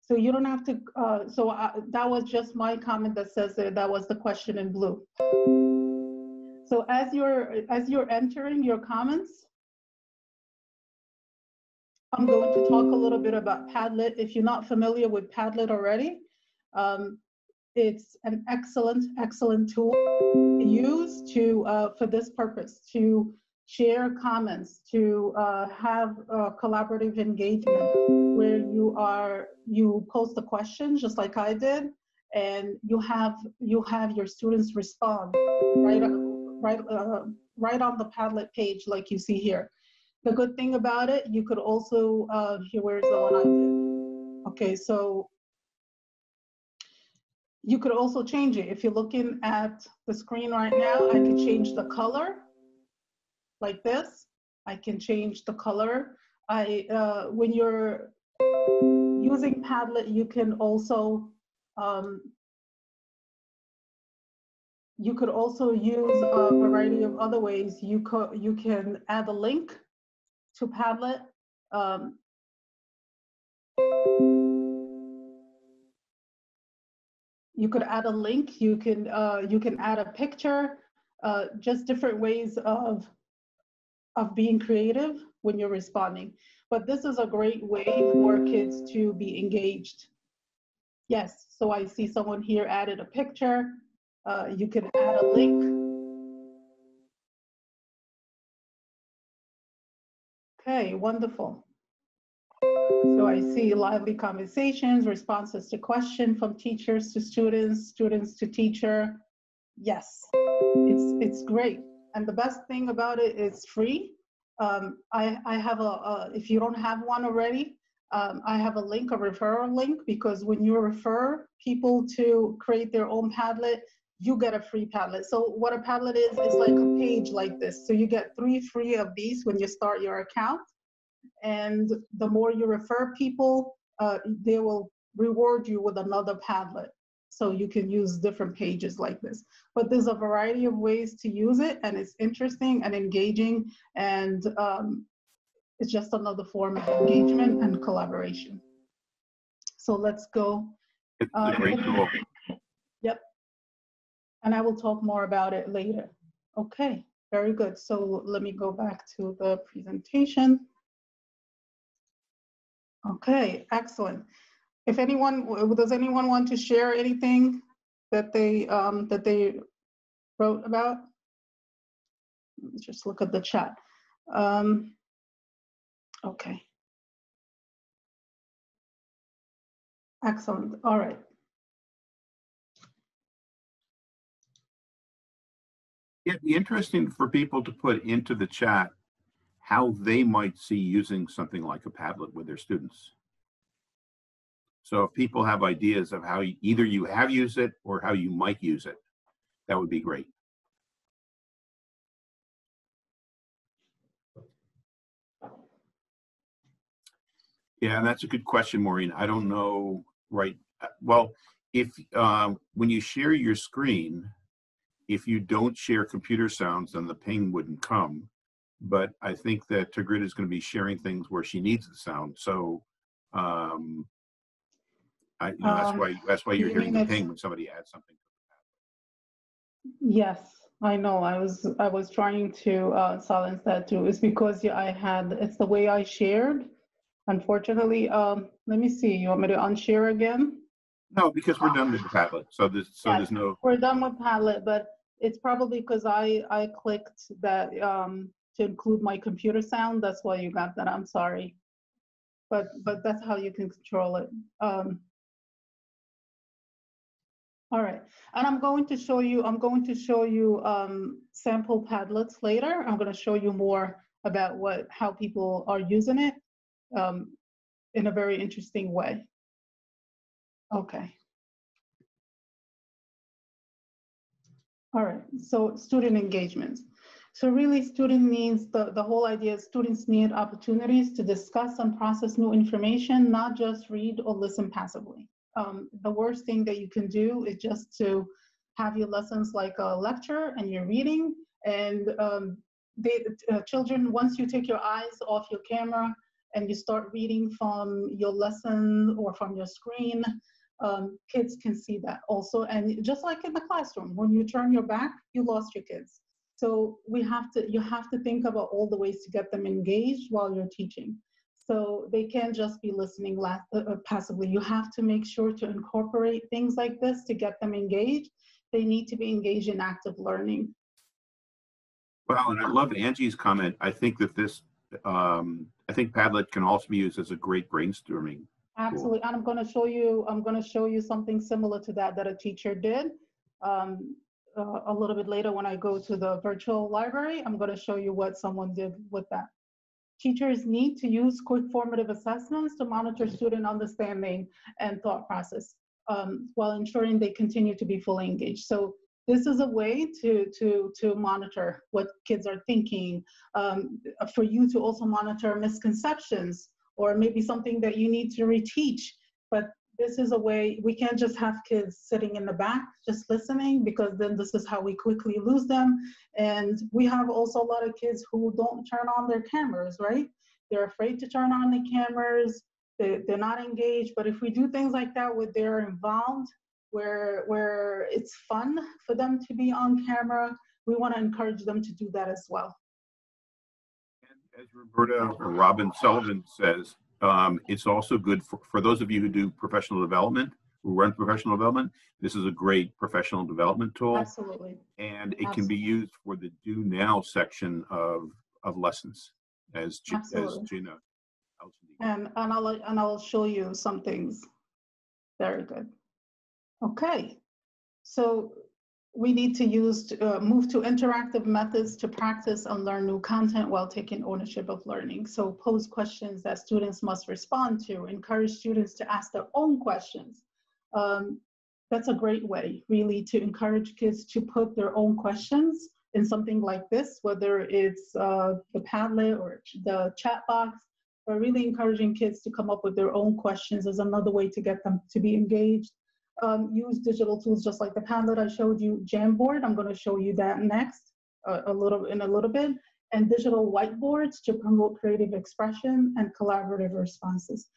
So you don't have to, uh, so I, that was just my comment that says that, that was the question in blue. So as you're, as you're entering your comments, I'm going to talk a little bit about Padlet. If you're not familiar with Padlet already, um, it's an excellent, excellent tool to use to, uh, for this purpose, to share comments, to uh, have uh, collaborative engagement where you are, you post a question just like I did, and you have you have your students respond right right uh, right on the Padlet page like you see here. The good thing about it, you could also uh, here, where's the one I did? Okay, so you could also change it. If you're looking at the screen right now, I could change the color. Like this, I can change the color. I uh, when you're using Padlet, you can also um, you could also use a variety of other ways. You could you can add a link to Padlet. Um, you could add a link. You can uh, you can add a picture. Uh, just different ways of. of being creative when you're responding. But this is a great way for kids to be engaged. Yes, so I see someone here added a picture. Uh, you can add a link. Okay, wonderful. So I see lively conversations, responses to questions from teachers to students, students to teacher. Yes, it's, it's great. And the best thing about it is free. Um, I, I have a, a, if you don't have one already, um, I have a link, a referral link, because when you refer people to create their own Padlet, you get a free Padlet. So what a Padlet is, is like a page like this. So you get three free of these when you start your account. And the more you refer people, uh, they will reward you with another Padlet. So you can use different pages like this. But there's a variety of ways to use it, and it's interesting and engaging, and um, it's just another form of engagement and collaboration. So let's go. It's uh, a great tool. Yep. And I will talk more about it later. Okay, very good. So let me go back to the presentation. Okay, excellent. If anyone, does anyone want to share anything that they um, that they wrote about? Let's just look at the chat. Um, okay. Excellent. All right. It'd be interesting for people to put into the chat how they might see using something like a Padlet with their students. So if people have ideas of how you, either you have used it or how you might use it, that would be great. Yeah, that's a good question, Maureen. I don't know, right? Well, if um, when you share your screen, if you don't share computer sounds, then the ping wouldn't come. But I think that Tagrid is going to be sharing things where she needs the sound. So. Um, I, you know, uh, that's why that's why you're hearing the ping when somebody adds something. Yes, I know. I was I was trying to uh, silence that too. It's because yeah, I had it's the way I shared. Unfortunately, um, let me see. You want me to unshare again? No, because we're done with the Padlet. So there's so yeah, there's no. We're done with Padlet, but it's probably because I I clicked that um, to include my computer sound. That's why you got that. I'm sorry, but but that's how you can control it. Um, All right, and I'm going to show you, I'm going to show you um, sample Padlets later. I'm going to show you more about what, how people are using it um, in a very interesting way. Okay. All right, so student engagement. So really student needs, the, the whole idea is students need opportunities to discuss and process new information, not just read or listen passively. Um, the worst thing that you can do is just to have your lessons like a lecture and you're reading, and um, they, uh, children, once you take your eyes off your camera and you start reading from your lesson or from your screen, um, kids can see that also. And just like in the classroom, when you turn your back, you lost your kids. So we have to, you have to think about all the ways to get them engaged while you're teaching. So they can't just be listening passively. You have to make sure to incorporate things like this to get them engaged. They need to be engaged in active learning. Well, and I love Angie's comment. I think that this, um, I think Padlet can also be used as a great brainstorming. Absolutely, tool. And I'm going to show you. I'm going to show you something similar to that that a teacher did. Um, uh, a little bit later, when I go to the virtual library, I'm going to show you what someone did with that. Teachers need to use quick formative assessments to monitor student understanding and thought process, um, while ensuring they continue to be fully engaged. So this is a way to, to, to monitor what kids are thinking, um, for you to also monitor misconceptions or maybe something that you need to reteach. But this is a way, we can't just have kids sitting in the back just listening, because then this is how we quickly lose them. And we have also a lot of kids who don't turn on their cameras, right? They're afraid to turn on the cameras, they, they're not engaged. But if we do things like that where they're involved, Where, where it's fun for them to be on camera, we want to encourage them to do that as well. And as Roberta or Robin Sullivan says, um, it's also good for, for those of you who do professional development, who run professional development, this is a great professional development tool. Absolutely. And it Absolutely. can be used for the do now section of, of lessons, as, G as Gina. And, and, I'll, and I'll show you some things. Very good. Okay, so we need to use uh, move to interactive methods to practice and learn new content while taking ownership of learning. So pose questions that students must respond to, encourage students to ask their own questions. Um, that's a great way, really, to encourage kids to put their own questions in something like this, whether it's uh, the Padlet or the chat box. We're really encouraging kids to come up with their own questions as another way to get them to be engaged. Um, use digital tools just like the Padlet I showed you, Jamboard. I'm going to show you that next, uh, a little in a little bit, and digital whiteboards to promote creative expression and collaborative responses.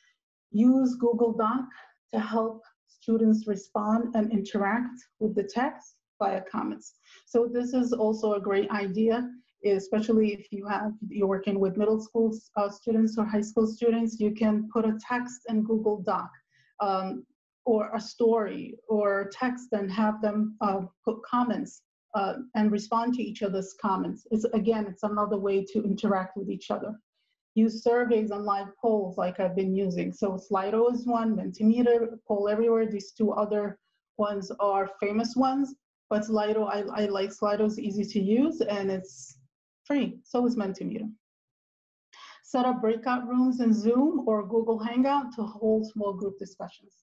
Use Google Doc to help students respond and interact with the text via comments. So this is also a great idea, especially if you have you're working with middle school uh, students or high school students. You can put a text in Google Doc. Um, or a story or text, and have them uh, put comments uh, and respond to each other's comments. It's, again, it's another way to interact with each other. Use surveys and live polls like I've been using. So Slido is one, Mentimeter, Poll Everywhere. These two other ones are famous ones, but Slido, I, I like Slido, it's easy to use and it's free. So is Mentimeter. Set up breakout rooms in Zoom or Google Hangout to hold small group discussions.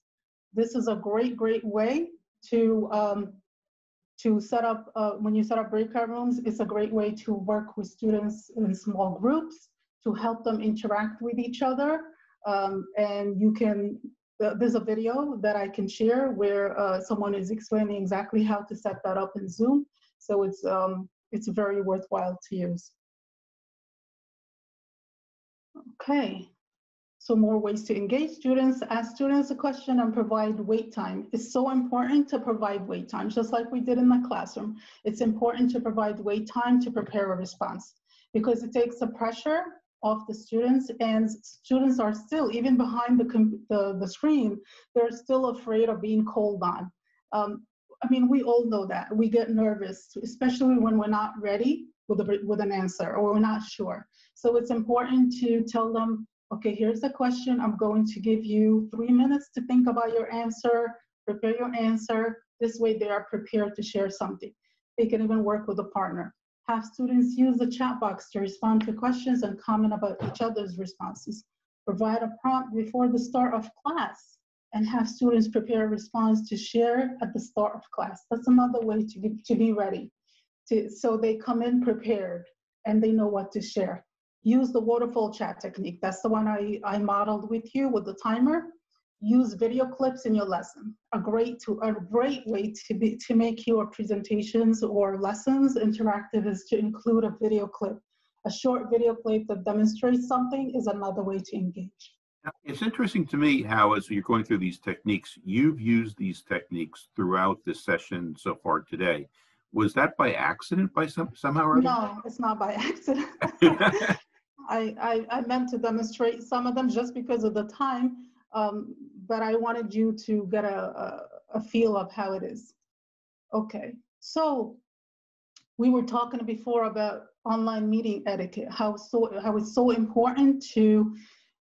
This is a great, great way to, um, to set up, uh, when you set up breakout rooms, it's a great way to work with students in small groups to help them interact with each other. Um, and you can, there's a video that I can share where uh, someone is explaining exactly how to set that up in Zoom. So it's, um, it's very worthwhile to use. Okay. So more ways to engage students, ask students a question and provide wait time. It's so important to provide wait time, just like we did in the classroom. It's important to provide wait time to prepare a response, because it takes the pressure off the students, and students are still, even behind the, the, the screen, they're still afraid of being called on. Um, I mean, we all know that. We get nervous, especially when we're not ready with, a, with an answer or we're not sure. So it's important to tell them, okay, here's the question. I'm going to give you three minutes to think about your answer, prepare your answer. This way they are prepared to share something. They can even work with a partner. Have students use the chat box to respond to questions and comment about each other's responses. Provide a prompt before the start of class and have students prepare a response to share at the start of class. That's another way to be, to be ready. To, so they come in prepared and they know what to share. Use the waterfall chat technique. That's the one I, I modeled with you with the timer. Use video clips in your lesson. A great, to, a great way to, be, to make your presentations or lessons interactive is to include a video clip. A short video clip that demonstrates something is another way to engage. It's interesting to me how, as you're going through these techniques, you've used these techniques throughout this session so far today. Was that by accident by some, somehow or other? No, it's not by accident. I, I, I meant to demonstrate some of them just because of the time, um, but I wanted you to get a, a, a feel of how it is. Okay, so we were talking before about online meeting etiquette, how so how it's so important to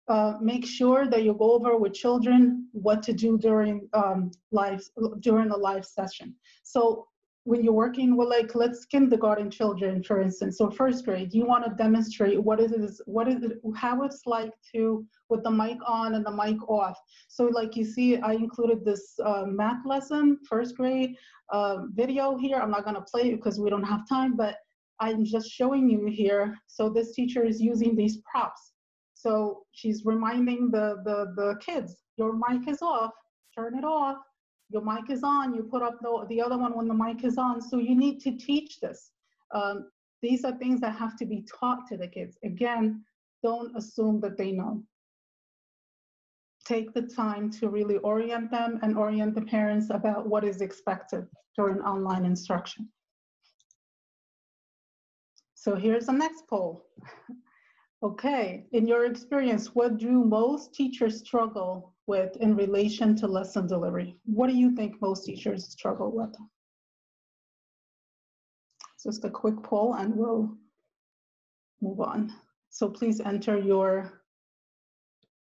uh, make sure that you go over with children what to do during um, live during a live session. So when you're working with, like, let's kindergarten children, for instance, or first grade, you want to demonstrate what is it, what is it, how it's like to with the mic on and the mic off. So, like you see, I included this uh, math lesson, first grade uh, video here. I'm not going to play it because we don't have time, but I'm just showing you here. So this teacher is using these props. So she's reminding the the the kids, your mic is off, turn it off. Your mic is on, you put up the, the other one when the mic is on. So you need to teach this. Um, these are things that have to be taught to the kids. Again, don't assume that they know. Take the time to really orient them and orient the parents about what is expected during online instruction. So here's the next poll. Okay, in your experience, what do most teachers struggle with in relation to lesson delivery? What do you think most teachers struggle with? Just a quick poll and we'll move on. So please enter your,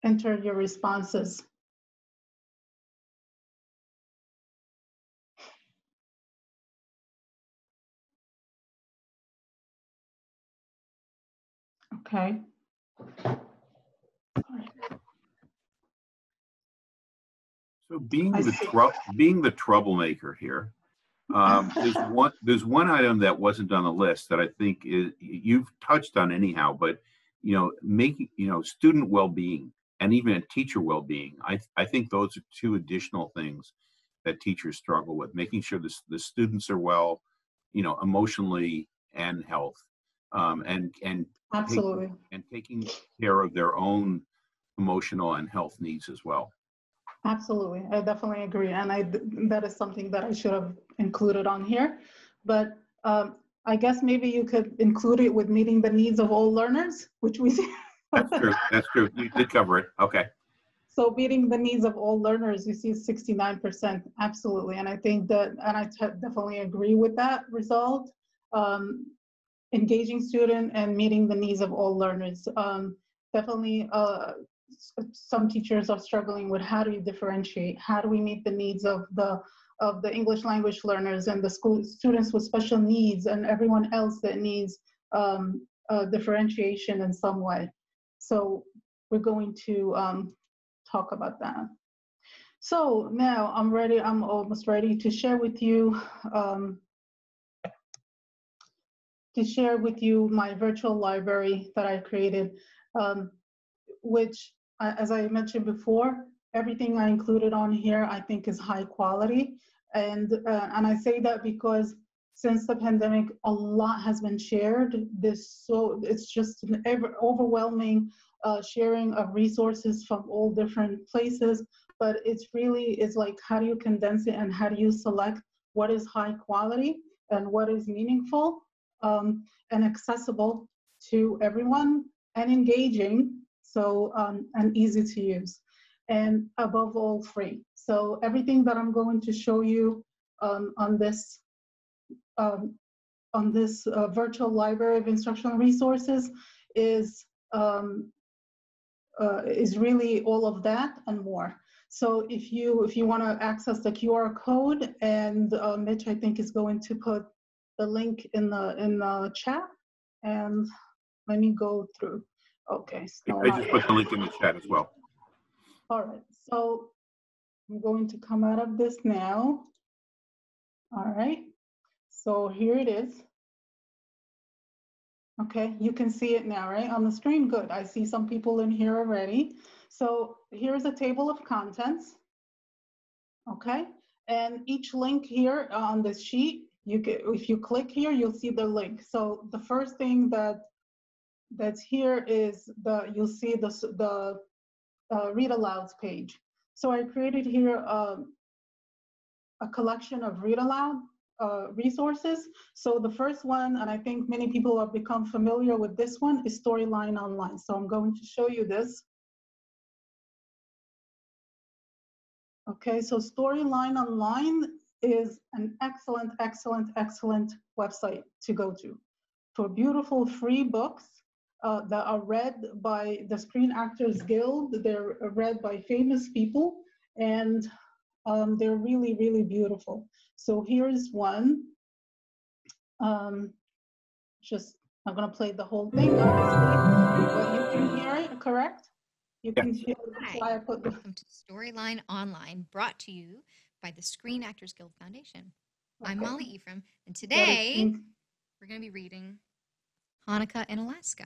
enter your responses. Okay. All right. So being the, being the troublemaker here, um, there's, one, there's one item that wasn't on the list that I think is, you've touched on anyhow, but, you know, making, you know, student well-being and even teacher well-being, I, I think those are two additional things that teachers struggle with, making sure the, the students are well, you know, emotionally and health, um, and, and, absolutely. Taking, and taking care of their own emotional and health needs as well. Absolutely, I definitely agree, and I that is something that I should have included on here, but um, I guess maybe you could include it with meeting the needs of all learners, which we see. That's true, that's true, you did cover it, okay. So meeting the needs of all learners, you see sixty-nine percent, absolutely, and I think that, and I definitely agree with that result, um, engaging student and meeting the needs of all learners, um, definitely, uh, some teachers are struggling with how do you differentiate? How do we meet the needs of the of the English language learners and the school students with special needs and everyone else that needs um, uh, differentiation in some way? So we're going to um, talk about that. So now I'm ready. I'm almost ready to share with you um, to share with you my virtual library that I created. Um, which, as I mentioned before, everything I included on here, I think is high quality. And, uh, and I say that because since the pandemic, a lot has been shared. This, so it's just an ever overwhelming uh, sharing of resources from all different places, but it's really, it's like, how do you condense it and how do you select what is high quality and what is meaningful um, and accessible to everyone and engaging. So, um, and easy to use, and above all, free. So everything that I'm going to show you um, on this, um, on this uh, virtual library of instructional resources is, um, uh, is really all of that and more. So if you, if you want to access the Q R code, and uh, Mitch, I think, is going to put the link in the, in the chat, and let me go through. Okay. So I just put the link in the chat as well. All right. So I'm going to come out of this now. All right. So here it is. Okay. You can see it now, right? On the screen. Good. I see some people in here already. So here's a table of contents. Okay. And each link here on this sheet, you can, if you click here, you'll see the link. So the first thing that that's here is the, you'll see the, the uh, read alouds page. So I created here um, a collection of read aloud uh, resources. So the first one, and I think many people have become familiar with this one, is Storyline Online. So I'm going to show you this. Okay, so Storyline Online is an excellent, excellent, excellent website to go to for beautiful free books uh, that are read by the Screen Actors Guild. They're read by famous people, and um, they're really, really beautiful. So here's one. Um, just, I'm going to play the whole thing, obviously, but you can hear it, correct? You can hear the slide I put. Welcome to Storyline Online, brought to you by the Screen Actors Guild Foundation. Okay. I'm Molly Ephraim, and today we're going to be reading Hanukkah in Alaska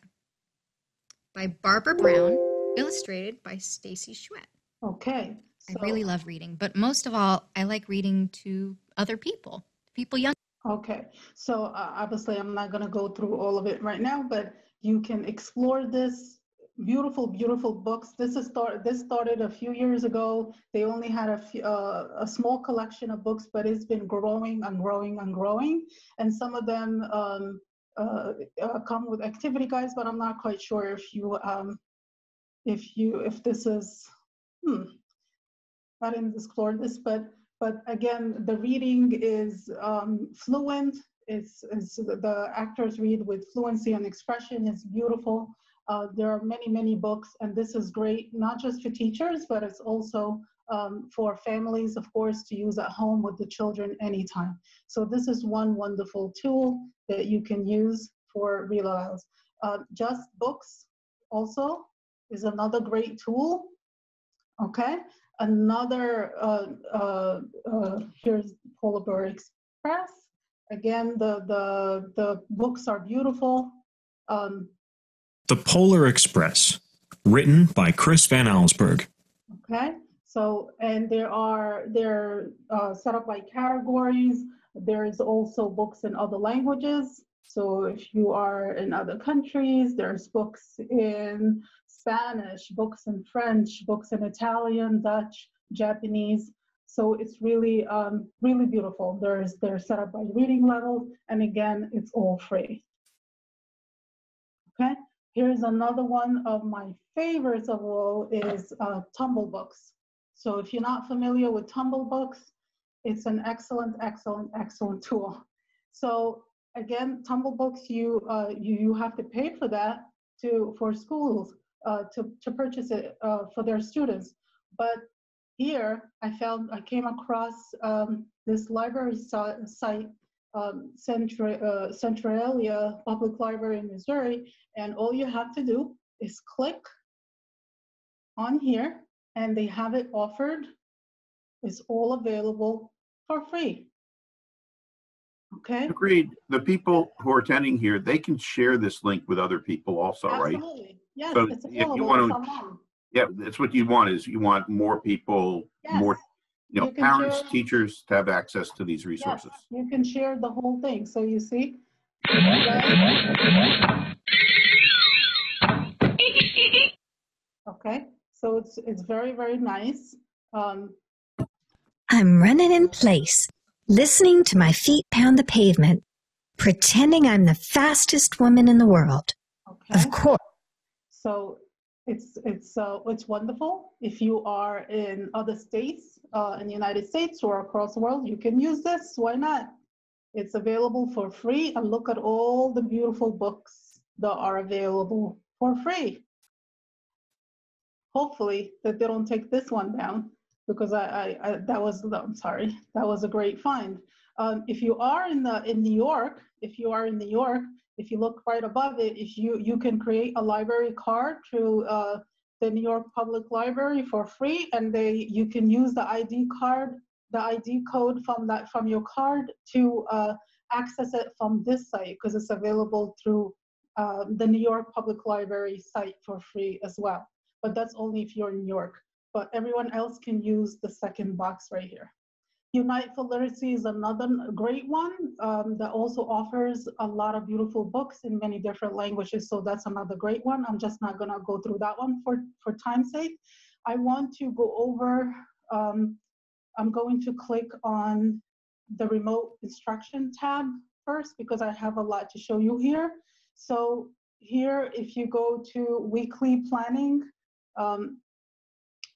by Barbara Brown, illustrated by Stacy Schmidt. Okay. So, I really love reading, but most of all, I like reading to other people, people young. Okay, so uh, obviously I'm not going to go through all of it right now, but you can explore this beautiful, beautiful books. This is start. This started a few years ago. They only had a few, uh, a small collection of books, but it's been growing and growing and growing. And some of them um, uh, uh, come with activity guides, but I'm not quite sure if you, um, if you, if this is. Hmm, I didn't explore this, but. But again, the reading is um, fluent. It's, it's the actors read with fluency and expression. It's beautiful. Uh, there are many, many books, and this is great, not just for teachers, but it's also um, for families, of course, to use at home with the children anytime. So this is one wonderful tool that you can use for read alouds. Uh, Just Books also is another great tool, okay? Another, uh, uh, uh, here's Polar Express. Again, the, the, the books are beautiful. Um, the Polar Express, written by Chris Van Allsburg. Okay, so, and there are, they're uh, set up by categories. There is also books in other languages. So if you are in other countries, there's books in Spanish, books in French, books in Italian, Dutch, Japanese. So it's really, um, really beautiful. There's, they're set up by reading level, and again, it's all free. Okay, here's another one of my favorites of all is uh, TumbleBooks. So if you're not familiar with TumbleBooks, it's an excellent, excellent, excellent tool. So again, TumbleBooks, you, uh, you you have to pay for that to for schools. Uh, to, to purchase it uh, for their students. But here I found, I came across um, this library so site, um, Centra uh, Centralia Public Library in Missouri, and all you have to do is click on here, and they have it offered. It's all available for free. Okay. Agreed. The people who are attending here, they can share this link with other people also, absolutely. Right? Absolutely. Yes, so it's if you want to, yeah, that's what you want is you want more people, yes. more, you know, you parents, share, teachers to have access to these resources. Yes, you can share the whole thing. So you see. Okay, so it's it's very, very nice. Um, I'm running in place, listening to my feet pound the pavement, pretending I'm the fastest woman in the world. Okay. Of course. So it's, it's, uh, it's wonderful. If you are in other states, uh, in the United States or across the world, you can use this. Why not? It's available for free. And look at all the beautiful books that are available for free. Hopefully that they don't take this one down, because I, I, I that was, I'm sorry, that was a great find. Um, if you are in, the, in New York, if you are in New York, if you look right above it, if you, you can create a library card through uh, the New York Public Library for free, and they you can use the I D card, the I D code from that from your card to uh, access it from this site, because it's available through uh, the New York Public Library site for free as well. But that's only if you're in New York. But everyone else can use the second box right here. Unite for Literacy is another great one um, that also offers a lot of beautiful books in many different languages. So that's another great one. I'm just not going to go through that one for, for time's sake. I want to go over, um, I'm going to click on the remote instruction tab first, because I have a lot to show you here. So here, if you go to weekly planning, um,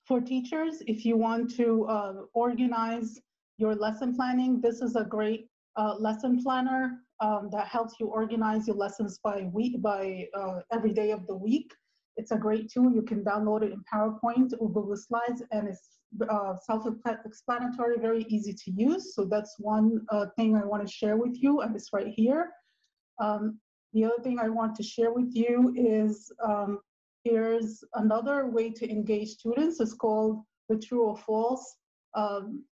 for teachers, if you want to uh, organize your lesson planning. This is a great uh, lesson planner um, that helps you organize your lessons by week, by uh, every day of the week. It's a great tool. You can download it in PowerPoint or Google Slides, and it's uh, self-explanatory, very easy to use. So that's one uh, thing I want to share with you, and it's right here. Um, the other thing I want to share with you is um, here's another way to engage students. It's called the True or False, um,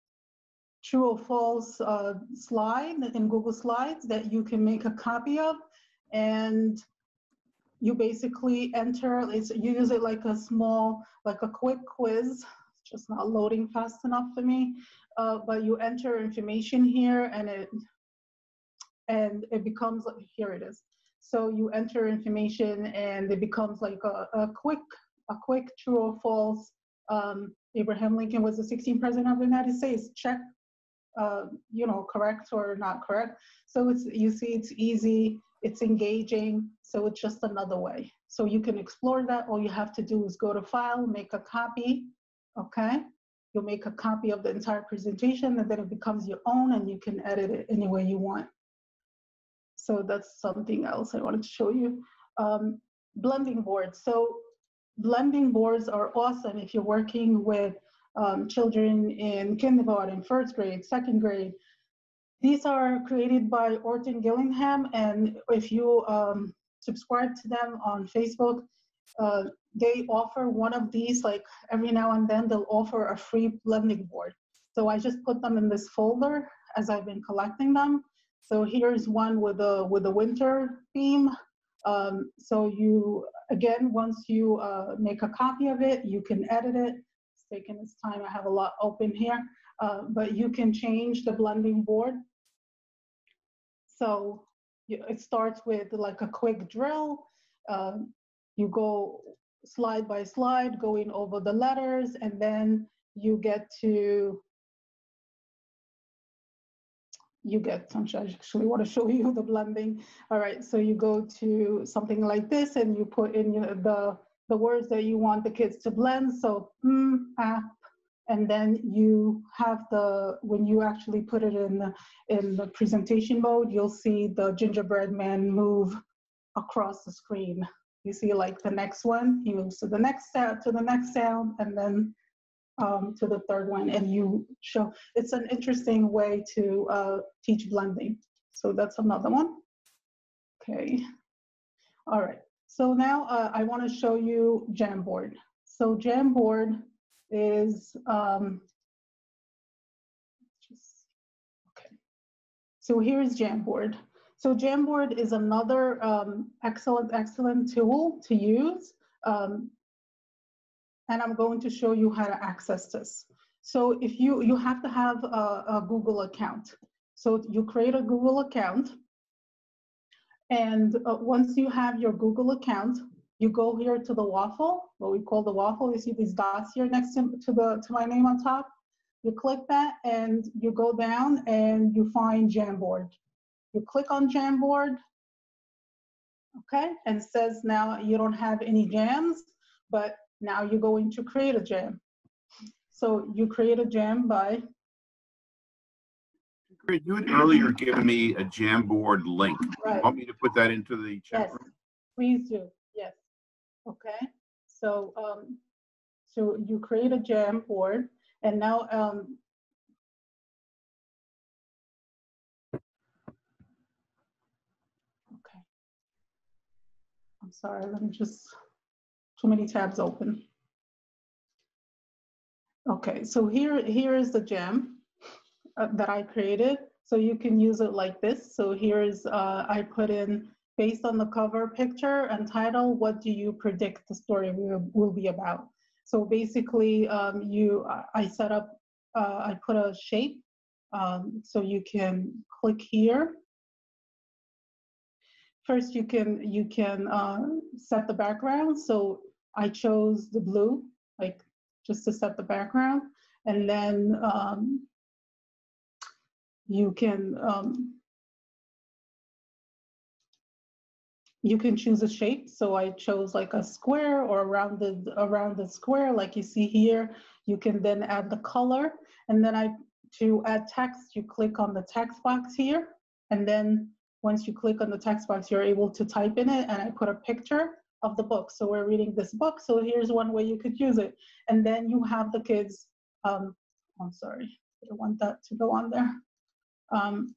True or False uh, slide in Google Slides that you can make a copy of, and you basically enter, it's, you use it like a small, like a quick quiz. It's just not loading fast enough for me. Uh, but you enter information here, and it and it becomes, here it is. So you enter information, and it becomes like a, a quick, a quick true or false. Um, Abraham Lincoln was the sixteenth president of the United States. Check, uh, you know, correct or not correct. So it's, you see, it's easy. It's engaging, so it's just another way. So you can explore that. All you have to do is go to File, make a copy, okay? You'll make a copy of the entire presentation, and then it becomes your own, and you can edit it any way you want. So that's something else I wanted to show you. Um, blending boards. So blending boards are awesome if you're working with um, children in kindergarten, first grade, second grade. These are created by Orton Gillingham, and if you um, subscribe to them on Facebook, uh, they offer one of these, like every now and then they'll offer a free blending board. So I just put them in this folder as I've been collecting them. So here's one with a, with a winter theme. Um, so you, again, once you uh, make a copy of it, you can edit it. It's taking its time, I have a lot open here. Uh, but you can change the blending board. So you, it starts with like a quick drill. Uh, you go slide by slide, going over the letters, and then you get to, you get, I'm sure I actually want to show you the blending. All right, so you go to something like this, and you put in you know, the, the words that you want the kids to blend. So, mm, ah. And then you have the, when you actually put it in the, in the presentation mode, you'll see the gingerbread man move across the screen. You see like the next one, he moves to the next sound, to the next sound, and then um, to the third one, and you show. It's an interesting way to uh, teach blending. So that's another one. Okay, all right. So now uh, I wanna show you Jamboard. So Jamboard is um just okay so here is Jamboard. So Jamboard is another um excellent excellent tool to use, um and I'm going to show you how to access this. So if you you have to have a, a Google account, so you create a Google account, and uh, once you have your Google account, you go here to the waffle, what we call the waffle. You see these dots here next to, to, the, to my name on top. You click that, and you go down, and you find Jamboard. You click on Jamboard, okay? And it says now you don't have any jams, but now you're going to create a jam. So you create a jam by... You had earlier given me a Jamboard link. Right. You want me to put that into the chat room? Yes, please do. Yes. Okay, so um, so you create a Jamboard, and now um, okay. I'm sorry, let me just too many tabs open. Okay, so here here is the jam uh, that I created. So you can use it like this. So here is uh, I put in. Based on the cover picture and title, what do you predict the story will, will be about? So basically, um, you, I set up, uh, I put a shape, um, so you can click here. First, you can you can uh, set the background. So I chose the blue, like just to set the background, and then um, you can. Um, You can choose a shape. So I chose like a square or a rounded, a rounded square like you see here. You can then add the color. And then I to add text, you click on the text box here, and then once you click on the text box, you're able to type in it, and I put a picture of the book. So we're reading this book, so here's one way you could use it. And then you have the kids, um, I'm sorry, I don't want that to go on there. Um,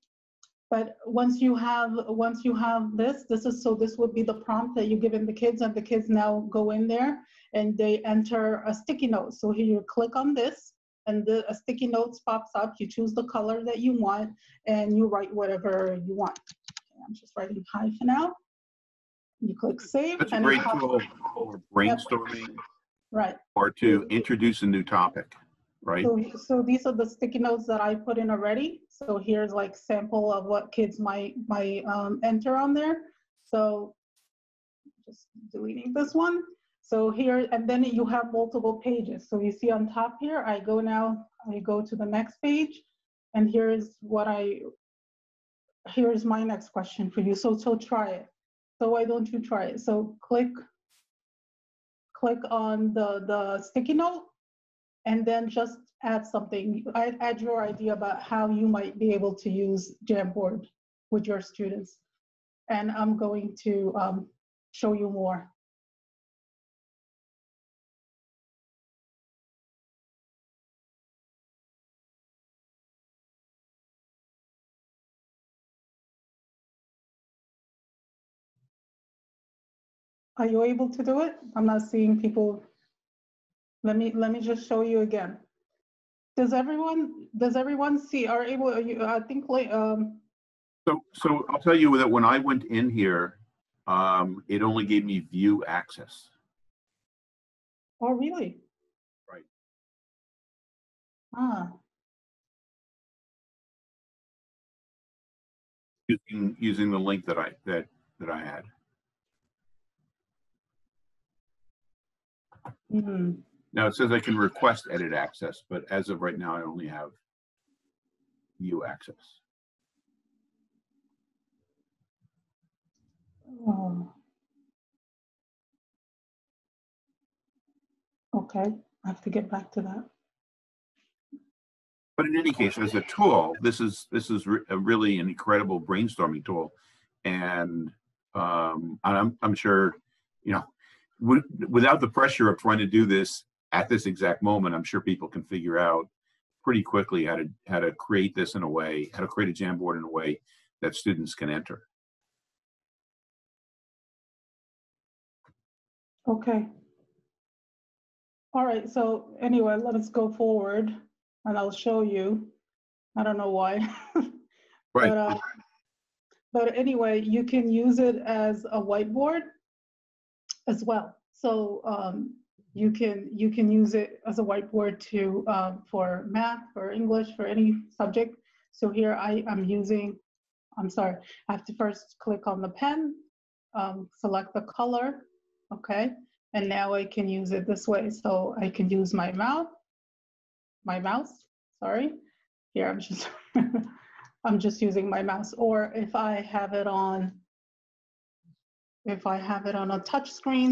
but once you have, once you have this, this is, so this would be the prompt that you give in the kids, and the kids now go in there and they enter a sticky note. So here you click on this, and the a sticky notes pops up. You choose the color that you want, and you write whatever you want. Okay, I'm just writing hi for now. You click save. That's and a great tool for brainstorming, right? Or to introduce a new topic, right? So, so these are the sticky notes that I put in already. So here's like sample of what kids might might um, enter on there. So just deleting this one. So here, and then you have multiple pages. So you see on top here, I go now, I go to the next page, and here's what I, here's my next question for you. So, so try it. So why don't you try it? So click, click on the, the sticky note, and then just add something, add, add your idea about how you might be able to use Jamboard with your students. And I'm going to um, show you more. Are you able to do it? I'm not seeing people. Let me let me just show you again. Does everyone does everyone see? Are able? Are you, I think. Um, so so I'll tell you that when I went in here, um, it only gave me view access. Oh really? Right. Ah. Using using the link that I that that I had. Mm-hmm. Now it says I can request edit access, but as of right now, I only have view access. Oh. Okay, I have to get back to that. But in any case, as a tool, this is this is re a really an incredible brainstorming tool, and um, I'm I'm sure, you know. Without the pressure of trying to do this at this exact moment, I'm sure people can figure out pretty quickly how to how to create this in a way, how to create a Jamboard in a way that students can enter. Okay. All right. So anyway, let us go forward, and I'll show you. I don't know why. Right. But, uh, but anyway, you can use it as a whiteboard as well. So um, you can you can use it as a whiteboard to um, for math, for English, for any subject. So here I am using, I'm sorry, I have to first click on the pen, um, select the color, okay, and now I can use it this way. So I can use my mouth, my mouse, sorry. Here I'm just I'm just using my mouse, or if I have it on If I have it on a touch screen,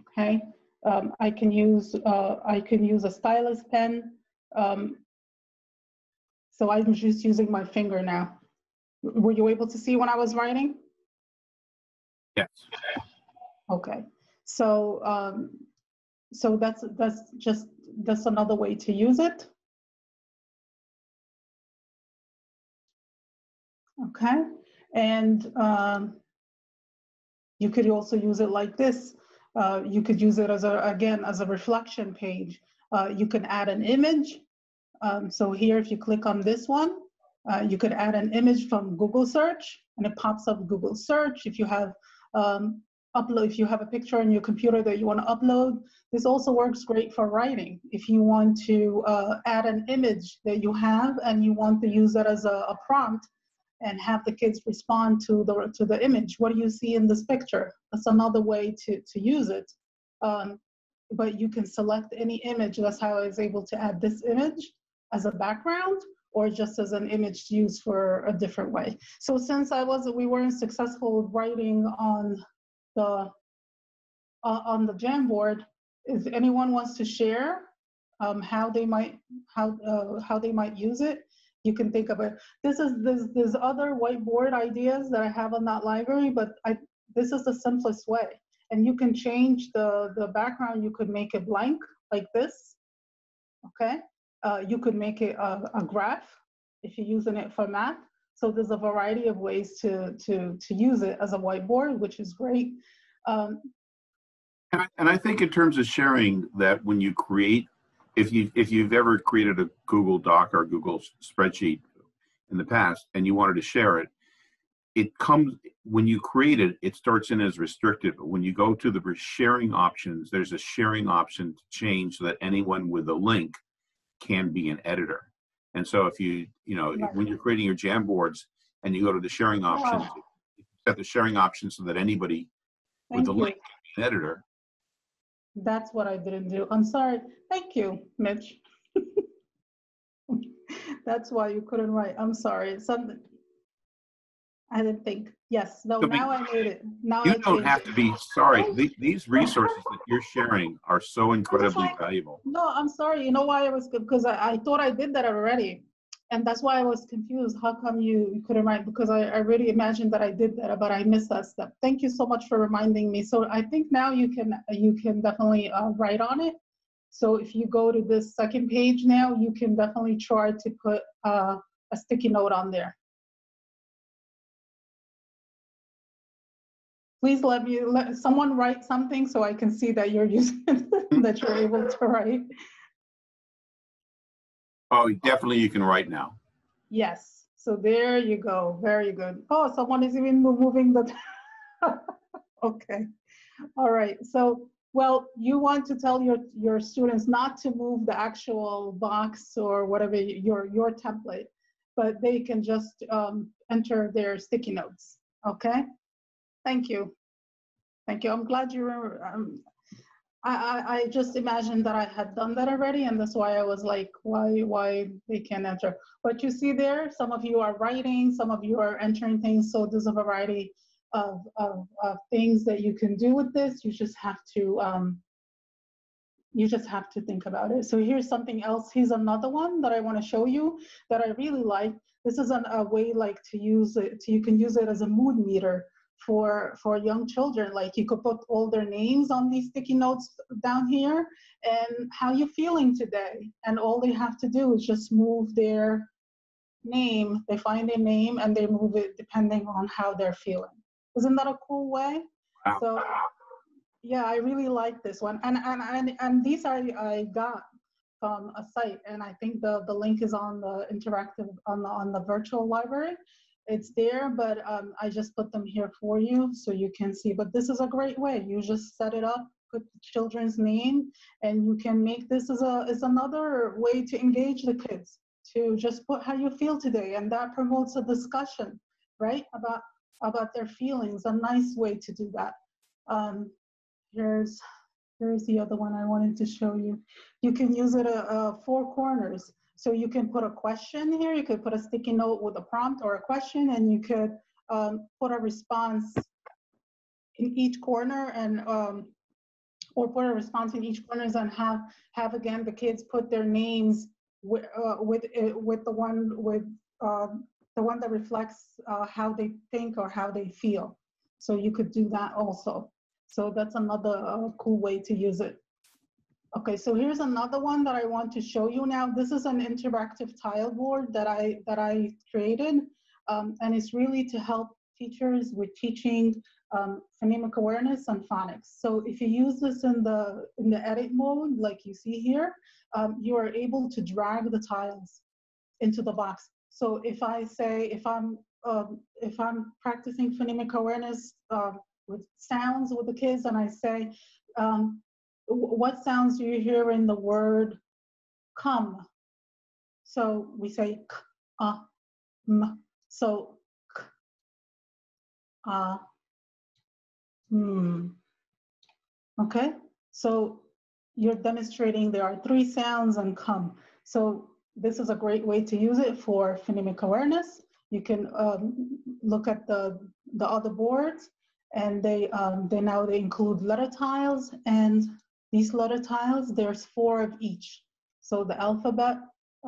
okay, um, I can use uh, I can use a stylus pen. Um, so I'm just using my finger now. Were you able to see when I was writing? Yes. Okay. So um, so that's that's just that's another way to use it. Okay. And um, you could also use it like this. Uh, you could use it as a, again, as a reflection page. Uh, you can add an image. Um, so here, if you click on this one, uh, you could add an image from Google search, and it pops up Google search. If you have um, upload, if you have a picture on your computer that you want to upload, this also works great for writing. If you want to uh, add an image that you have and you want to use that as a, a prompt, and have the kids respond to the to the image. What do you see in this picture? That's another way to, to use it. Um, but you can select any image. That's how I was able to add this image as a background, or just as an image to use for a different way. So since I was we weren't successful with writing on the uh, on the Jamboard, if anyone wants to share um, how they might how uh, how they might use it. You can think of it. This is this there's other whiteboard ideas that I have on that library, but I this is the simplest way. And you can change the the background. You could make it blank like this. Okay, uh, you could make it a, a graph if you're using it for math. So there's a variety of ways to to to use it as a whiteboard, which is great. Um, and, I, and I think in terms of sharing that, when you create, if you if you've ever created a Google Doc or Google spreadsheet in the past and you wanted to share it, it comes when you create it. It starts in as restricted, but when you go to the sharing options, there's a sharing option to change so that anyone with a link can be an editor. And so if you, you know, right. when you're creating your Jamboards and you go to the sharing options, wow. you set the sharing option so that anybody Thank with a link can be an editor. That's what I didn't do. I'm sorry. Thank you, Mitch. That's why you couldn't write. I'm sorry. Something I didn't think. Yes. No, so now I made it. Now you I don't have it. to be sorry. The, these resources that you're sharing are so incredibly like, valuable. No, I'm sorry. You know why I was, because I, I thought I did that already. And that's why I was confused. How come you couldn't write? Because I, I really imagined that I did that, but I missed that step. Thank you so much for reminding me. So I think now you can, you can definitely uh, write on it. So if you go to this second page now, you can definitely try to put uh, a sticky note on there. Please let me, let someone write something so I can see that you're using, that you're able to write. Oh, definitely you can write now. Yes, so there you go, very good. Oh, someone is even moving the, okay. All right, so, well, you want to tell your, your students not to move the actual box or whatever, your, your template, but they can just um, enter their sticky notes, okay? Thank you. Thank you. I'm glad you remember. Um, I, I, I just imagined that I had done that already, and that's why I was like, why why they can't enter. But you see there, some of you are writing, some of you are entering things, so there's a variety of, of, of things that you can do with this. You just have to um, you just have to think about it. So here's something else. Here's another one that I want to show you that I really like. This is an, a way like to use it. You can use it as a mood meter. For, for young children, like you could put all their names on these sticky notes down here and how you're feeling today. And all they have to do is just move their name. They find their name and they move it depending on how they're feeling. Isn't that a cool way? Wow. So yeah, I really like this one. And, and, and, and these I, I got from a site, and I think the, the link is on the interactive, on the, on the virtual library. It's there, but um, I just put them here for you so you can see. But this is a great way. You just set it up, put the children's name, and you can make this as a is another way to engage the kids, to just put how you feel today. And that promotes a discussion, right, about, about their feelings, a nice way to do that. Um, here's, here's the other one I wanted to show you. You can use it at uh, four corners. So you can put a question here, you could put a sticky note with a prompt or a question, and you could um, put a response in each corner, and um, or put a response in each corner and have, have again, the kids put their names with, uh, with, with the one with uh, the one that reflects uh, how they think or how they feel. So you could do that also. So that's another uh, cool way to use it. Okay, so here's another one that I want to show you now. This is an interactive tile board that I that I created, um, and it's really to help teachers with teaching um, phonemic awareness and phonics. So if you use this in the in the edit mode, like you see here, um, you are able to drag the tiles into the box. So if I say if I'm um, if I'm practicing phonemic awareness uh, with sounds with the kids, and I say um, what sounds do you hear in the word come? So we say k, uh, m. So k, uh, m. Okay, so you're demonstrating there are three sounds and come. So this is a great way to use it for phonemic awareness. You can um, look at the, the other boards, and they, um, they now they include letter tiles, and these letter tiles, there's four of each. So the alphabet,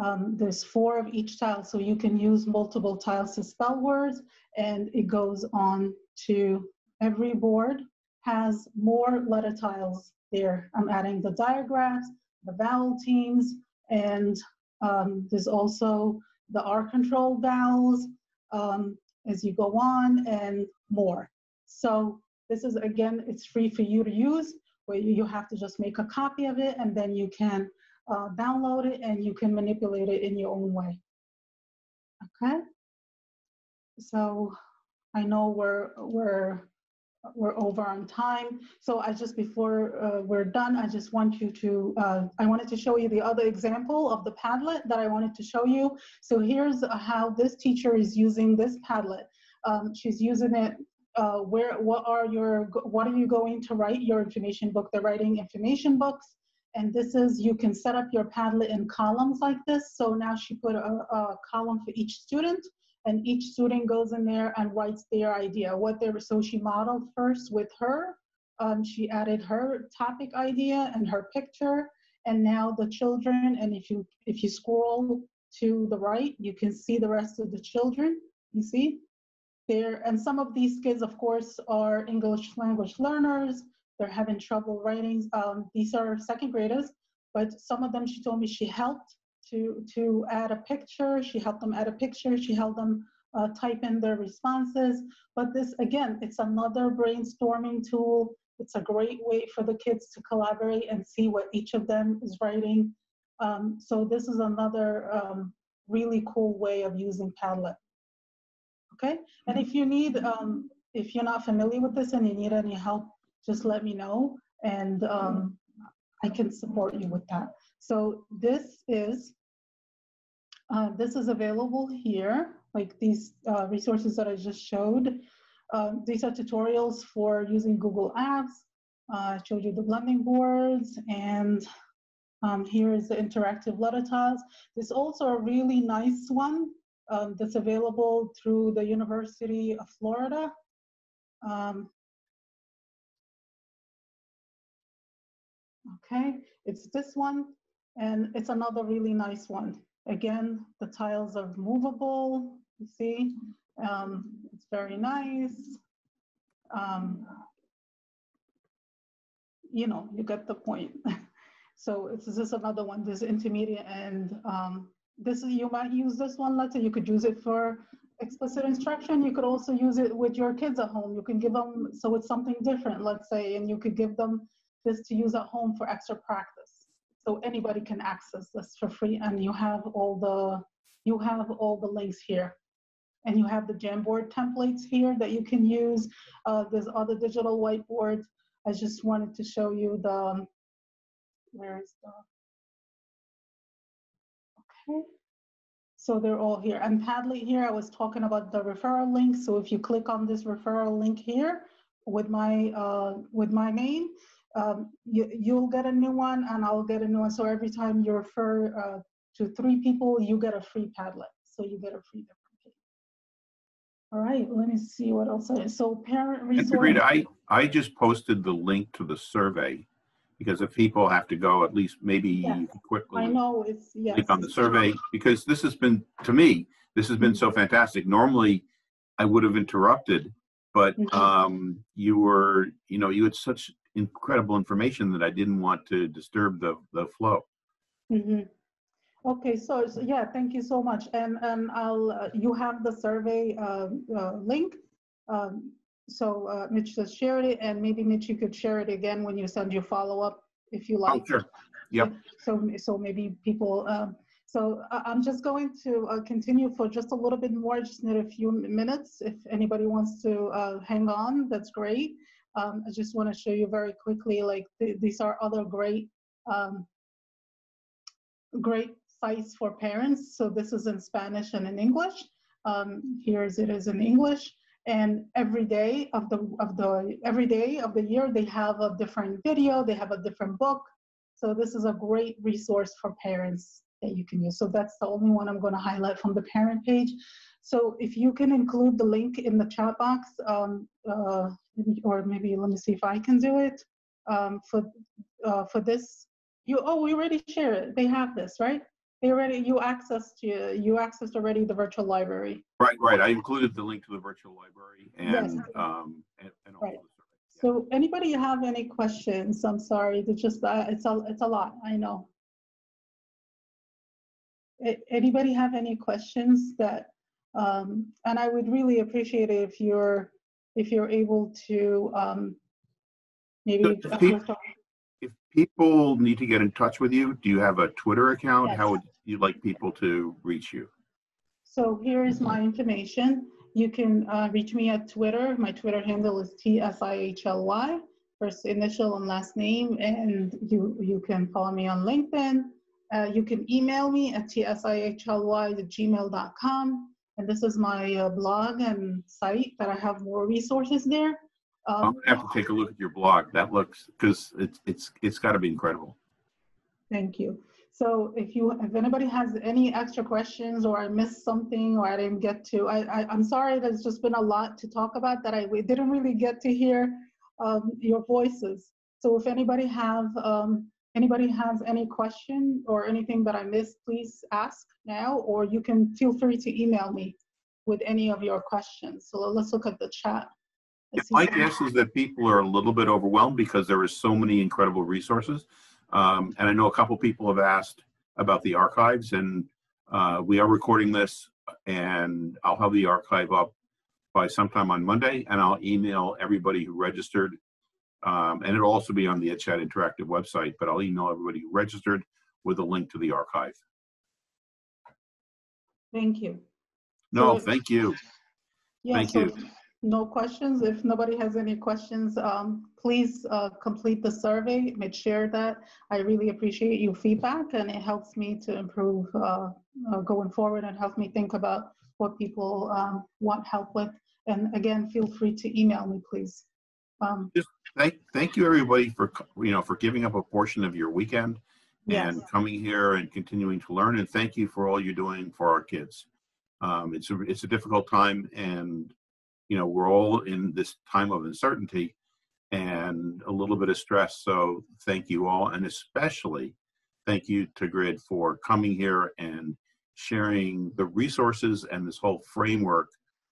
um, there's four of each tile, so you can use multiple tiles to spell words, and it goes on to every board has more letter tiles there. I'm adding the digraphs, the vowel teams, and um, there's also the R control vowels um, as you go on and more. So this is, again, it's free for you to use, where you have to just make a copy of it, and then you can uh, download it and you can manipulate it in your own way. Okay, so I know we're, we're, we're over on time. So I just, before uh, we're done, I just want you to, uh, I wanted to show you the other example of the Padlet that I wanted to show you. So here's how this teacher is using this Padlet. Um, she's using it, uh, where, what are your, what are you going to write your information book? They're writing information books. And this is, you can set up your Padlet in columns like this. So now she put a, a column for each student. And each student goes in there and writes their idea, what they were. So she modeled first with her. Um, she added her topic idea and her picture, and now the children. And if you if you scroll to the right, you can see the rest of the children. You see there, and some of these kids, of course, are English language learners. They're having trouble writing. Um, these are second graders, but some of them, she told me, she helped to, to add a picture. She helped them add a picture. She helped them uh, type in their responses. But this, again, it's another brainstorming tool. It's a great way for the kids to collaborate and see what each of them is writing. Um, so this is another um, really cool way of using Padlet. Okay, and if you need, um, if you're not familiar with this and you need any help, just let me know, and um, I can support you with that. So this is, uh, this is available here, like these uh, resources that I just showed. Uh, these are tutorials for using Google Apps. Uh, I showed you the blending boards, and um, here is the interactive letter tiles. There's also a really nice one um, that's available through the University of Florida. Um, okay, it's this one. And it's another really nice one. Again, the tiles are movable, you see. Um, it's very nice. Um, you know, you get the point. So it's just another one, this intermediate, and um, this is, you might use this one, let's say you could use it for explicit instruction. You could also use it with your kids at home. You can give them, so it's something different, let's say, and you could give them this to use at home for extra practice. So anybody can access this for free, and you have all the you have all the links here, and you have the Jamboard templates here that you can use. Uh, there's other digital whiteboards. I just wanted to show you the where is the okay. So they're all here, and Padlet here. I was talking about the referral link. So if you click on this referral link here with my uh, with my name. Um, you, you'll get a new one, and I'll get a new one. So every time you refer uh, to three people, you get a free Padlet. So you get a free different page. All right, let me see what else I So parent resource. Rita, I, I just posted the link to the survey, because if people have to go, at least maybe yes. quickly. I know, it's, yes. Click on the survey, because this has been, to me, this has been so fantastic. Normally, I would have interrupted, but um, you were, you know, you had such incredible information that I didn't want to disturb the, the flow. Mm-hmm. Okay, so, so yeah, thank you so much. And, and I'll, uh, you have the survey uh, uh, link. Um, so uh, Mitch just shared it, and maybe Mitch, you could share it again when you send your follow-up, if you like. Oh, sure, yep. So, so maybe people, um, so I'm just going to uh, continue for just a little bit more, just in a few minutes. If anybody wants to uh, hang on, that's great. Um, I just want to show you very quickly, like th these are other great, um, great sites for parents. So this is in Spanish and in English. Um, here is it is in English, and every day of the of the every day of the year they have a different video, they have a different book. So this is a great resource for parents that you can use. So that's the only one I'm going to highlight from the parent page. So if you can include the link in the chat box, um, uh, or maybe let me see if I can do it, um, for, uh, for this you, oh, we already share it. They have this, right? They already, you accessed, you, you accessed already the virtual library. Right, right. I included the link to the virtual library and, yes. um, and, and all right. of yeah. So anybody have any questions? I'm sorry, it's just, uh, it's, a, it's a lot, I know. Anybody have any questions that, um, and I would really appreciate it if you're, if you're able to um, maybe. So if, people, if people need to get in touch with you, do you have a Twitter account? Yes. How would you like people to reach you? So here is my information. You can uh, reach me at Twitter. My Twitter handle is T S I H L Y, first initial and last name. And you, you can follow me on LinkedIn. Uh, you can email me at T S I H L Y at gmail dot com. And this is my uh, blog and site that I have more resources there. Um, I'm gonna have to take a look at your blog. That looks, because it's it's it's got to be incredible. Thank you. So if you if anybody has any extra questions or I missed something or I didn't get to, I, I I'm sorry. There's just been a lot to talk about that I we didn't really get to hear um, your voices. So if anybody have um, anybody has any question or anything that I missed, please ask now, or you can feel free to email me with any of your questions. So let's look at the chat. Yeah, my guess is that people are a little bit overwhelmed because there is so many incredible resources. Um, and I know a couple people have asked about the archives, and uh, we are recording this, and I'll have the archive up by sometime on Monday, and I'll email everybody who registered. Um, and it'll also be on the EdChat Interactive website, but I'll email everybody who registered with a link to the archive. Thank you. No, so, thank you. Yeah, thank so you. No questions. If nobody has any questions, um, please uh, complete the survey and share that. I really appreciate your feedback, and it helps me to improve uh, uh, going forward and helps me think about what people um, want help with. And again, feel free to email me, please. Um, Just thank, thank you everybody for, you know, for giving up a portion of your weekend and yes. coming here and continuing to learn, and thank you for all you're doing for our kids. Um, it's, a, it's a difficult time, and you know, we're all in this time of uncertainty and a little bit of stress, so thank you all, and especially thank you to Tagrid for coming here and sharing the resources and this whole framework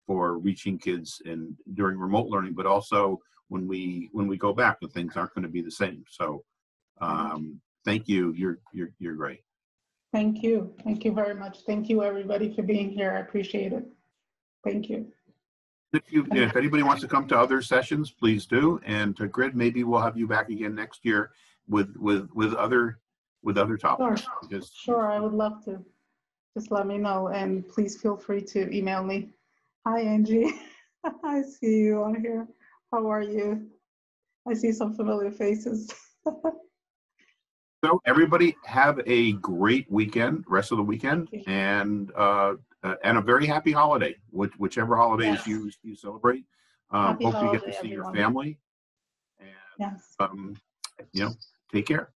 for reaching kids in during remote learning, but also when we when we go back and things aren't going to be the same. So um, thank you, you're, you're, you're great. Thank you, thank you very much. Thank you everybody for being here, I appreciate it. Thank you. If, you, if anybody wants to come to other sessions, please do, and to Grid, maybe we'll have you back again next year with, with, with, other, with other topics. Sure. Because, sure, I would love to. Just let me know, and please feel free to email me. Hi Angie, I see you on here. How are you? I see some familiar faces. So everybody have a great weekend, rest of the weekend, and uh, uh, and a very happy holiday, which, whichever holidays yes. you, you celebrate. Um, hope holiday, you get to see everyone. Your family. And, yes. um, you know, take care.